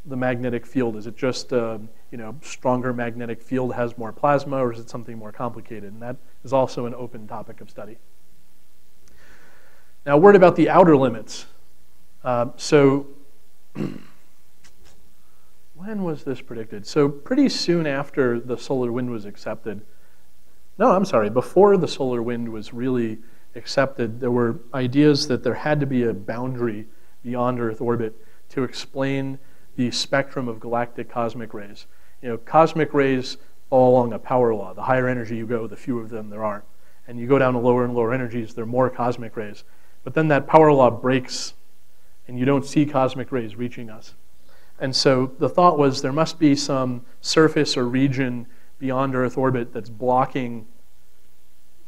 the magnetic field? Is it just, uh, you know, stronger magnetic field has more plasma, or is it something more complicated? And that is also an open topic of study. Now, a word about the outer limits. Uh, so, when was this predicted? So, pretty soon after the solar wind was accepted, No, I'm sorry, before the solar wind was really accepted, there were ideas that there had to be a boundary beyond Earth orbit to explain the spectrum of galactic cosmic rays. You know, cosmic rays all along a power law. The higher energy you go, the fewer of them there are. And you go down to lower and lower energies, there are more cosmic rays. But then that power law breaks, and you don't see cosmic rays reaching us. And so the thought was there must be some surface or region beyond Earth orbit that's blocking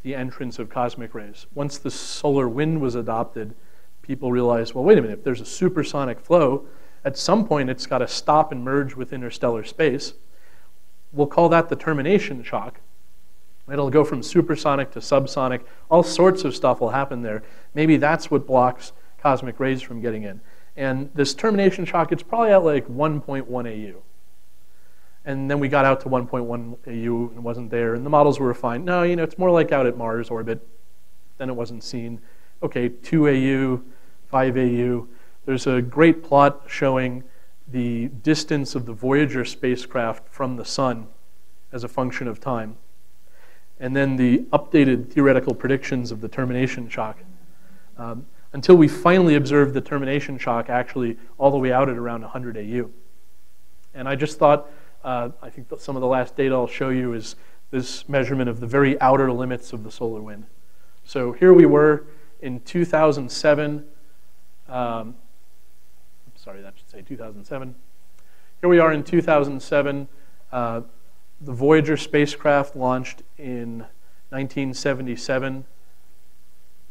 the entrance of cosmic rays. Once the solar wind was adopted, people realized, well, wait a minute, if there's a supersonic flow, at some point it's got to stop and merge with interstellar space. We'll call that the termination shock. It'll go from supersonic to subsonic. All sorts of stuff will happen there. Maybe that's what blocks cosmic rays from getting in. And this termination shock, it's probably at like one point one A U. And then we got out to one point one A U and it wasn't there. And the models were refined. No, you know, it's more like out at Mars orbit. Then it wasn't seen. Okay, two A U, five A U. There's a great plot showing the distance of the Voyager spacecraft from the sun as a function of time. And then the updated theoretical predictions of the termination shock. Um, until we finally observed the termination shock actually all the way out at around one hundred A U. And I just thought, Uh, I think that some of the last data I'll show you is this measurement of the very outer limits of the solar wind. So here we were in two thousand seven. Um, sorry, that should say two thousand seven. Here we are in two thousand seven. Uh, the Voyager spacecraft launched in nineteen seventy-seven.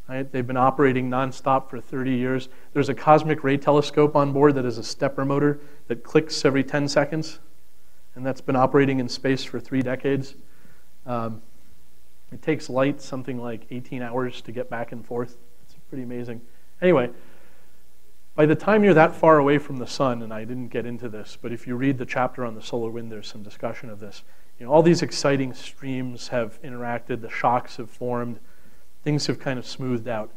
Right? They've been operating nonstop for thirty years. There's a cosmic ray telescope on board that is a stepper motor that clicks every ten seconds. And that's been operating in space for three decades. Um, it takes light something like eighteen hours to get back and forth. It's pretty amazing. Anyway, by the time you're that far away from the sun, and I didn't get into this, but if you read the chapter on the solar wind, there's some discussion of this. You know, all these exciting streams have interacted, the shocks have formed, things have kind of smoothed out.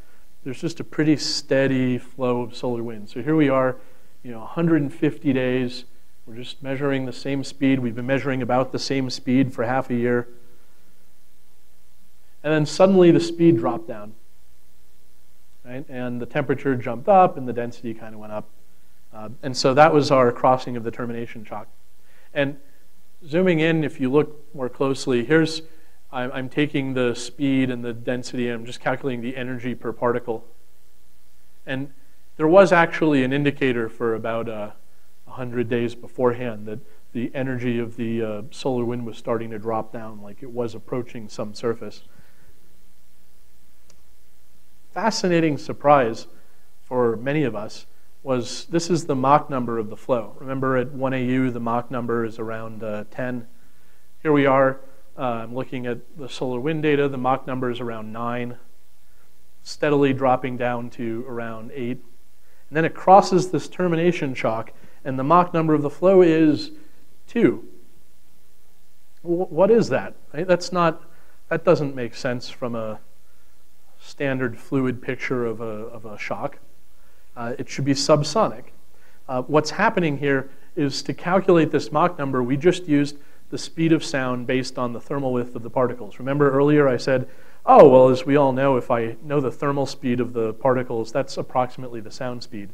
There's just a pretty steady flow of solar wind. So here we are, you know, one hundred fifty days. We're just measuring the same speed. We've been measuring about the same speed for half a year. And then suddenly the speed dropped down, right? And the temperature jumped up and the density kind of went up. Uh, and so that was our crossing of the termination shock. And zooming in, if you look more closely, here's, I'm, I'm taking the speed and the density and I'm just calculating the energy per particle. And there was actually an indicator for about uh, one hundred days beforehand that the energy of the uh, solar wind was starting to drop down, like it was approaching some surface. Fascinating surprise for many of us was this is the Mach number of the flow. Remember at one A U the Mach number is around uh, ten. Here we are, uh, I'm looking at the solar wind data, the Mach number is around nine, steadily dropping down to around eight. And then it crosses this termination shock and the Mach number of the flow is two. What is that? Right? That's not, that doesn't make sense from a standard fluid picture of a, of a shock. Uh, it should be subsonic. Uh, what's happening here is to calculate this Mach number, we just used the speed of sound based on the thermal width of the particles. Remember earlier I said, oh, well, as we all know, if I know the thermal speed of the particles, that's approximately the sound speed.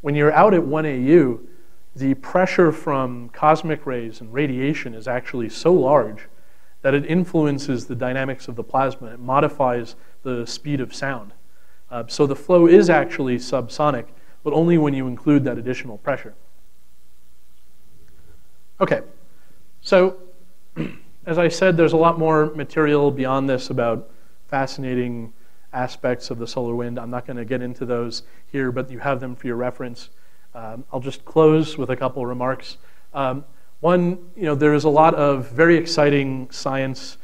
When you're out at one A U, the pressure from cosmic rays and radiation is actually so large that it influences the dynamics of the plasma. It modifies the speed of sound. Uh, so the flow is actually subsonic, but only when you include that additional pressure. Okay, so as I said, there's a lot more material beyond this about fascinating aspects of the solar wind. I'm not going to get into those here, but you have them for your reference. Um, I'll just close with a couple remarks. Um, one, you know, there is a lot of very exciting science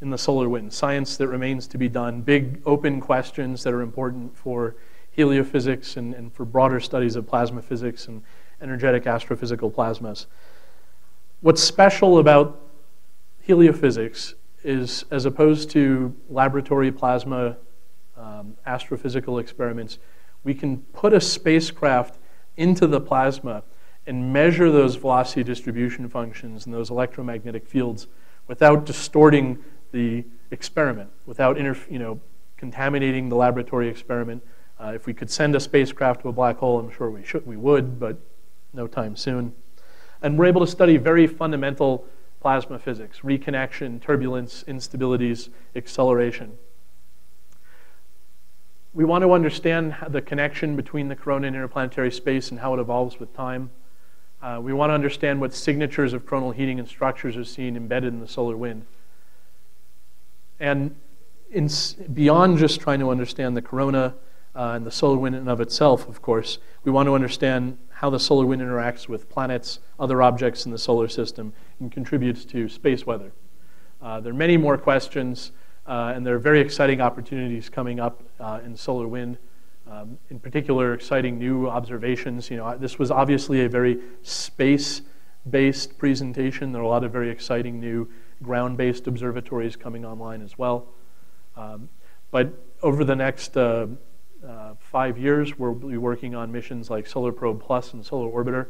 in the solar wind, science that remains to be done, big open questions that are important for heliophysics and, and for broader studies of plasma physics and energetic astrophysical plasmas. What's special about heliophysics is, as opposed to laboratory plasma um, astrophysical experiments, we can put a spacecraft into the plasma and measure those velocity distribution functions and those electromagnetic fields without distorting the experiment, without interf- you know, contaminating the laboratory experiment. Uh, if we could send a spacecraft to a black hole, I'm sure we should, we would, but no time soon. And we're able to study very fundamental plasma physics, reconnection, turbulence, instabilities, acceleration. We want to understand the connection between the corona and interplanetary space and how it evolves with time. Uh, we want to understand what signatures of coronal heating and structures are seen embedded in the solar wind. And in, beyond just trying to understand the corona uh, and the solar wind in and of itself, of course, we want to understand how the solar wind interacts with planets, other objects in the solar system, and contributes to space weather. Uh, there are many more questions, uh, and there are very exciting opportunities coming up uh, in solar wind. Um, in particular, exciting new observations. You know, this was obviously a very space-based presentation. There are a lot of very exciting new ground-based observatories coming online as well. Um, but over the next uh, Uh, five years, we'll be working on missions like Solar Probe Plus and Solar Orbiter.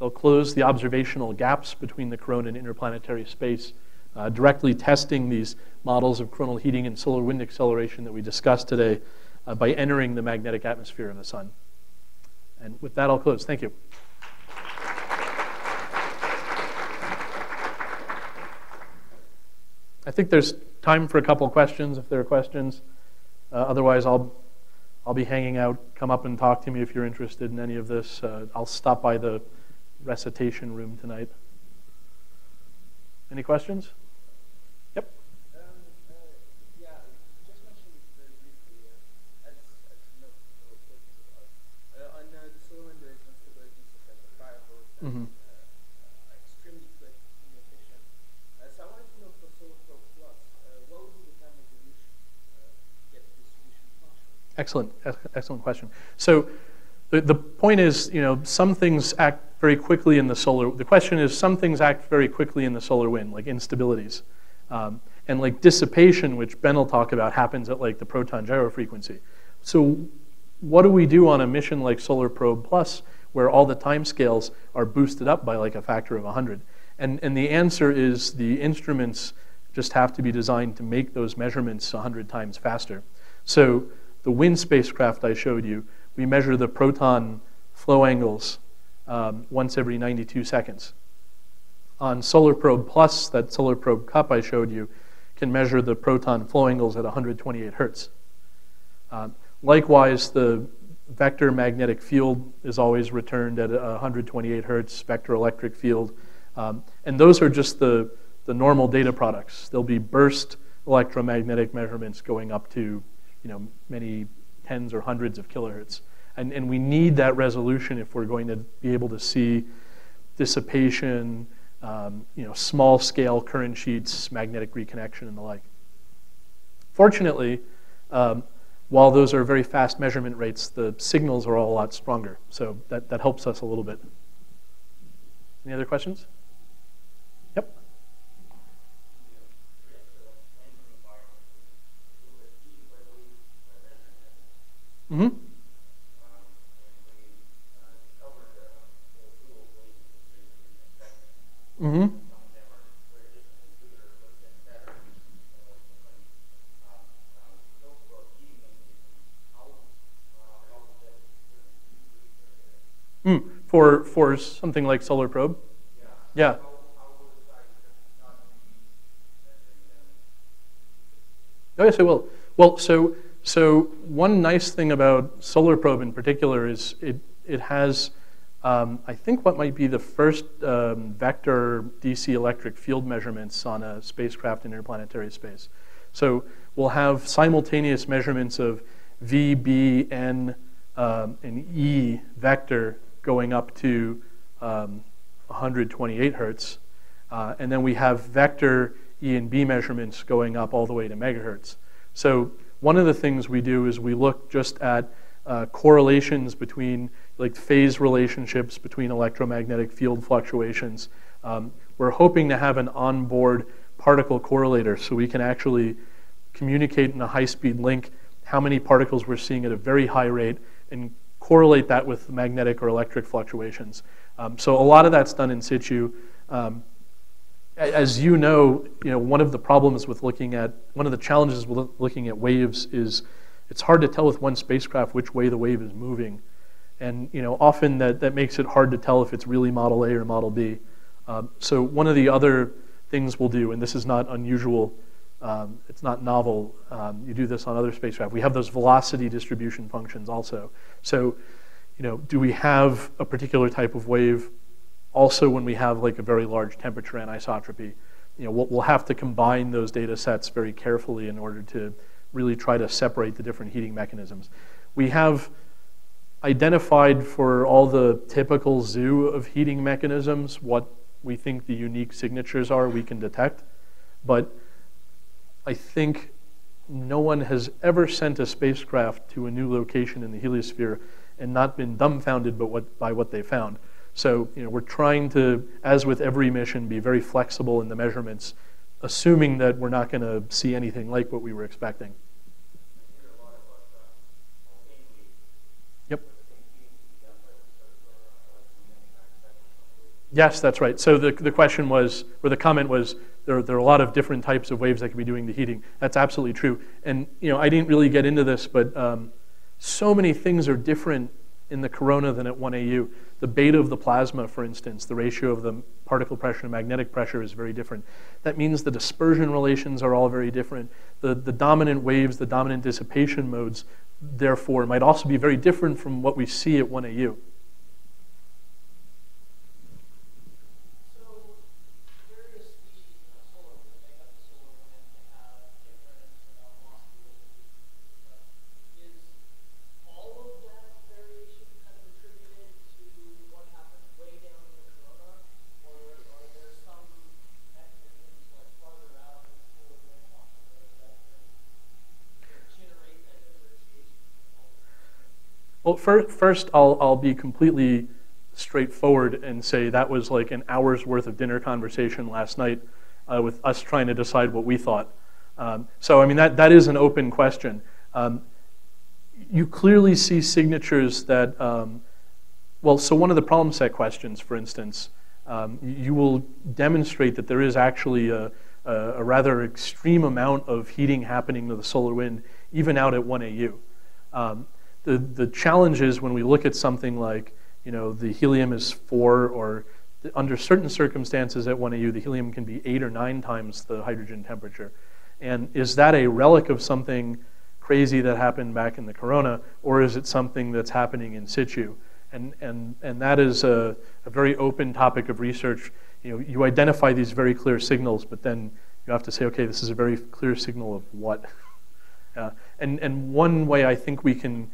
They'll close the observational gaps between the corona and interplanetary space, uh, directly testing these models of coronal heating and solar wind acceleration that we discussed today uh, by entering the magnetic atmosphere of the sun. And with that, I'll close. Thank you. I think there's time for a couple questions, if there are questions. Uh, otherwise, I'll I'll be hanging out. Come up and talk to me if you're interested in any of this. Uh, I'll stop by the recitation room tonight. Any questions? Yep. Um, uh, yeah, you just mentioned very briefly, uh, as, as you know, uh, on uh, the solar wind, there is instabilities such as the fire hose that mm-hmm. uh, are extremely quick and efficient. Uh, so I wanted to know for Solar Probe Plus, uh, what would be the time of evolution uh, to get the distribution function? Excellent, excellent question. So the, the point is, you know, some things act very quickly in the solar, the question is some things act very quickly in the solar wind, like instabilities. Um, and like dissipation, which Ben will talk about, happens at like the proton gyro frequency. So what do we do on a mission like Solar Probe Plus, where all the time scales are boosted up by like a factor of one hundred? And, and the answer is the instruments just have to be designed to make those measurements one hundred times faster. So the Wind spacecraft I showed you, we measure the proton flow angles um, once every ninety-two seconds. On Solar Probe Plus, that Solar Probe cup I showed you, can measure the proton flow angles at one hundred twenty-eight hertz. Uh, likewise, the vector magnetic field is always returned at one hundred twenty-eight hertz, vector electric field. Um, and those are just the, the normal data products. There'll be burst electromagnetic measurements going up to you know, many tens or hundreds of kilohertz. And, and we need that resolution if we're going to be able to see dissipation, um, you know, small scale current sheets, magnetic reconnection, and the like. Fortunately, um, while those are very fast measurement rates, the signals are all a lot stronger. So that, that helps us a little bit. Any other questions? Yep. Mm-hmm. Mm-hmm. Mm. For for something like Solar Probe? Yeah. Yeah. Oh yes, I will. Well, so so one nice thing about Solar Probe in particular is it it has um, I think what might be the first um, vector D C electric field measurements on a spacecraft in interplanetary space. So we'll have simultaneous measurements of V, B, N, um, and E vector going up to um, one hundred twenty-eight hertz, uh, and then we have vector E and B measurements going up all the way to megahertz. So one of the things we do is we look just at uh, correlations between, like, phase relationships between electromagnetic field fluctuations. Um, we're hoping to have an onboard particle correlator so we can actually communicate in a high-speed link how many particles we're seeing at a very high rate and correlate that with magnetic or electric fluctuations. Um, so a lot of that's done in situ. Um, As you know, you know, one of the problems with looking at, one of the challenges with looking at waves is it's hard to tell with one spacecraft which way the wave is moving. And you know, often that, that makes it hard to tell if it's really model A or model B. Um, so one of the other things we'll do, and this is not unusual, um, it's not novel, um, you do this on other spacecraft, we have those velocity distribution functions also. So you know, do we have a particular type of wave? Also, when we have like a very large temperature anisotropy, you know, we'll, we'll have to combine those data sets very carefully in order to really try to separate the different heating mechanisms. We have identified for all the typical zoo of heating mechanisms what we think the unique signatures are we can detect, but I think no one has ever sent a spacecraft to a new location in the heliosphere and not been dumbfounded by what, by what they found. So you know, we're trying to, as with every mission, be very flexible in the measurements, assuming that we're not going to see anything like what we were expecting. Yep. Yes, that's right. So the, the question was, or the comment was, there, there are a lot of different types of waves that can be doing the heating. That's absolutely true. And you know, I didn't really get into this, but um, so many things are different in the corona than at one A U. The beta of the plasma, for instance, the ratio of the particle pressure to magnetic pressure is very different. That means the dispersion relations are all very different. The, the dominant waves, the dominant dissipation modes, therefore, might also be very different from what we see at one A U. Well, first, I'll, I'll be completely straightforward and say that was like an hour's worth of dinner conversation last night uh, with us trying to decide what we thought. Um, so, I mean, that, that is an open question. Um, you clearly see signatures that, um, well, so one of the problem set questions, for instance, um, you will demonstrate that there is actually a, a, a rather extreme amount of heating happening to the solar wind, even out at one A U. Um, The, the challenge is when we look at something like, you know, the helium is four, or the, under certain circumstances at one A U, the helium can be eight or nine times the hydrogen temperature. And is that a relic of something crazy that happened back in the corona, or is it something that's happening in situ? And, and, and that is a, a very open topic of research. You know, you identify these very clear signals, but then you have to say, okay, this is a very clear signal of what? uh, and, and one way I think we can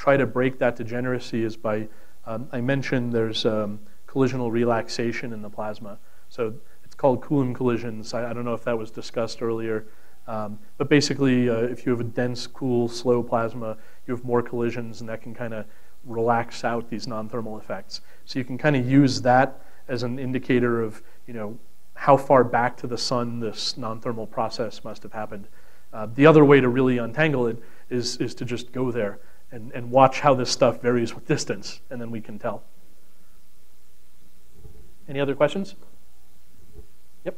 try to break that degeneracy is by, um, I mentioned there's um, collisional relaxation in the plasma. So it's called Coulomb collisions. I, I don't know if that was discussed earlier. Um, but basically, uh, if you have a dense, cool, slow plasma, you have more collisions, and that can kind of relax out these non-thermal effects. So you can kind of use that as an indicator of, you know, how far back to the sun this non-thermal process must have happened. Uh, the other way to really untangle it is, is to just go there. And, and watch how this stuff varies with distance, and then we can tell. Any other questions? Yep.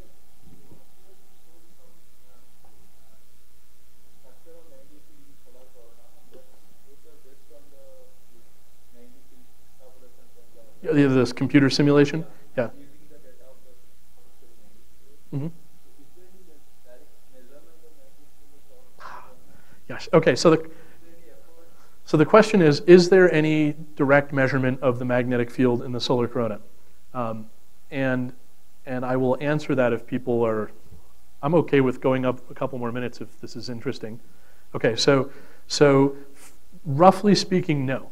Yeah, this computer simulation? Yeah. Mm-hmm. gosh. Okay, so the, so the question is, is there any direct measurement of the magnetic field in the solar corona? Um, and, and I will answer that if people are, I'm okay with going up a couple more minutes if this is interesting. Okay, so, so roughly speaking, no.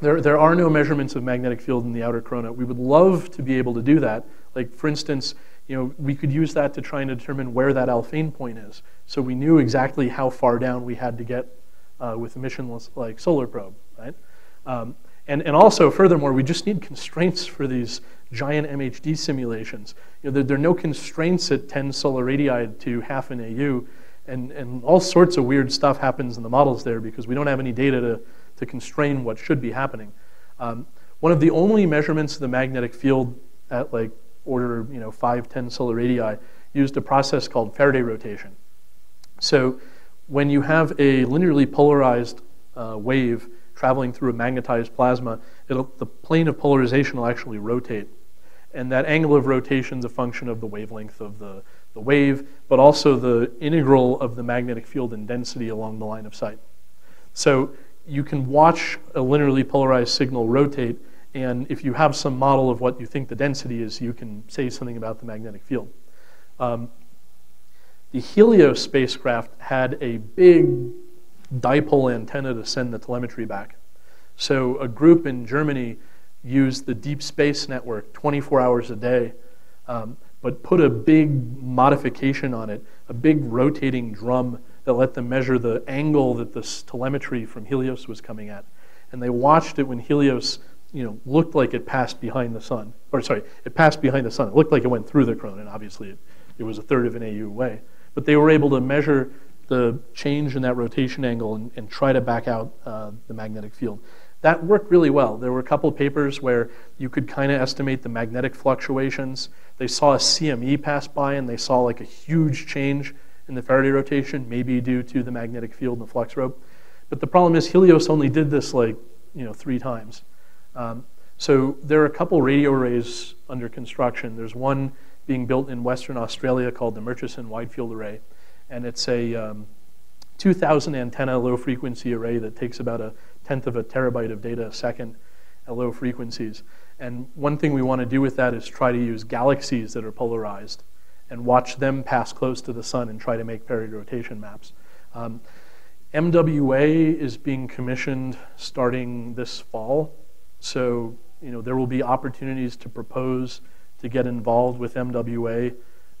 There, there are no measurements of magnetic field in the outer corona. We would love to be able to do that. Like, for instance, you know, we could use that to try and determine where that Alfvén point is. So we knew exactly how far down we had to get uh, with a mission like Solar Probe, right? Um, and, and also, furthermore, we just need constraints for these giant M H D simulations. You know, there, there are no constraints at ten solar radii to half an A U, and, and all sorts of weird stuff happens in the models there because we don't have any data to, to constrain what should be happening. Um, one of the only measurements of the magnetic field at like order, you know, five, ten solar radii, used a process called Faraday rotation. So when you have a linearly polarized uh, wave traveling through a magnetized plasma, it'll, the plane of polarization will actually rotate. And that angle of rotation is a function of the wavelength of the, the wave, but also the integral of the magnetic field and density along the line of sight. So you can watch a linearly polarized signal rotate, and if you have some model of what you think the density is, you can say something about the magnetic field. Um, the Helios spacecraft had a big dipole antenna to send the telemetry back. So a group in Germany used the Deep Space Network twenty-four hours a day, um, but put a big modification on it, a big rotating drum that let them measure the angle that this telemetry from Helios was coming at. And they watched it when Helios, you know, looked like it passed behind the sun, or sorry, it passed behind the sun. It looked like it went through the corona, and obviously it, it was a third of an A U away. But they were able to measure the change in that rotation angle and, and try to back out uh, the magnetic field. That worked really well. There were a couple papers where you could kind of estimate the magnetic fluctuations. They saw a C M E pass by, and they saw like a huge change in the Faraday rotation, maybe due to the magnetic field and the flux rope. But the problem is Helios only did this like, you know, three times. Um, so there are a couple radio arrays under construction. There's one being built in Western Australia called the Murchison Widefield Array. And it's a um, two thousand antenna low frequency array that takes about a tenth of a terabyte of data a second at low frequencies. And one thing we want to do with that is try to use galaxies that are polarized and watch them pass close to the sun and try to make Faraday rotation maps. Um, M W A is being commissioned starting this fall. So, you know, there will be opportunities to propose to get involved with M W A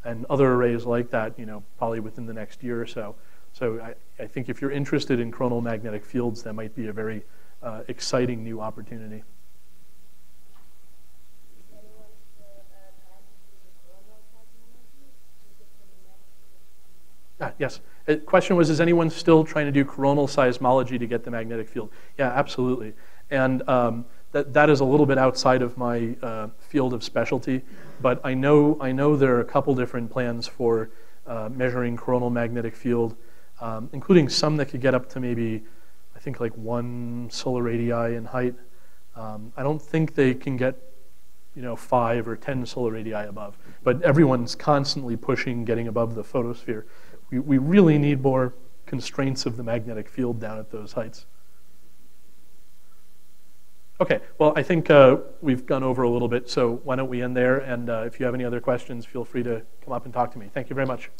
and other arrays like that, you know, probably within the next year or so. So I, I think if you're interested in coronal magnetic fields, that might be a very uh, exciting new opportunity. Ah, yes. The question was, is anyone still trying to do coronal seismology to get the magnetic field? Yeah, absolutely. And um, that, that is a little bit outside of my uh, field of specialty, but I know, I know there are a couple different plans for uh, measuring coronal magnetic field, um, including some that could get up to maybe, I think like one solar radii in height. Um, I don't think they can get, you know, five or ten solar radii above, but everyone's constantly pushing getting above the photosphere. We, we really need more constraints of the magnetic field down at those heights. Okay, well, I think uh, we've gone over a little bit, so why don't we end there? And uh, if you have any other questions, feel free to come up and talk to me. Thank you very much.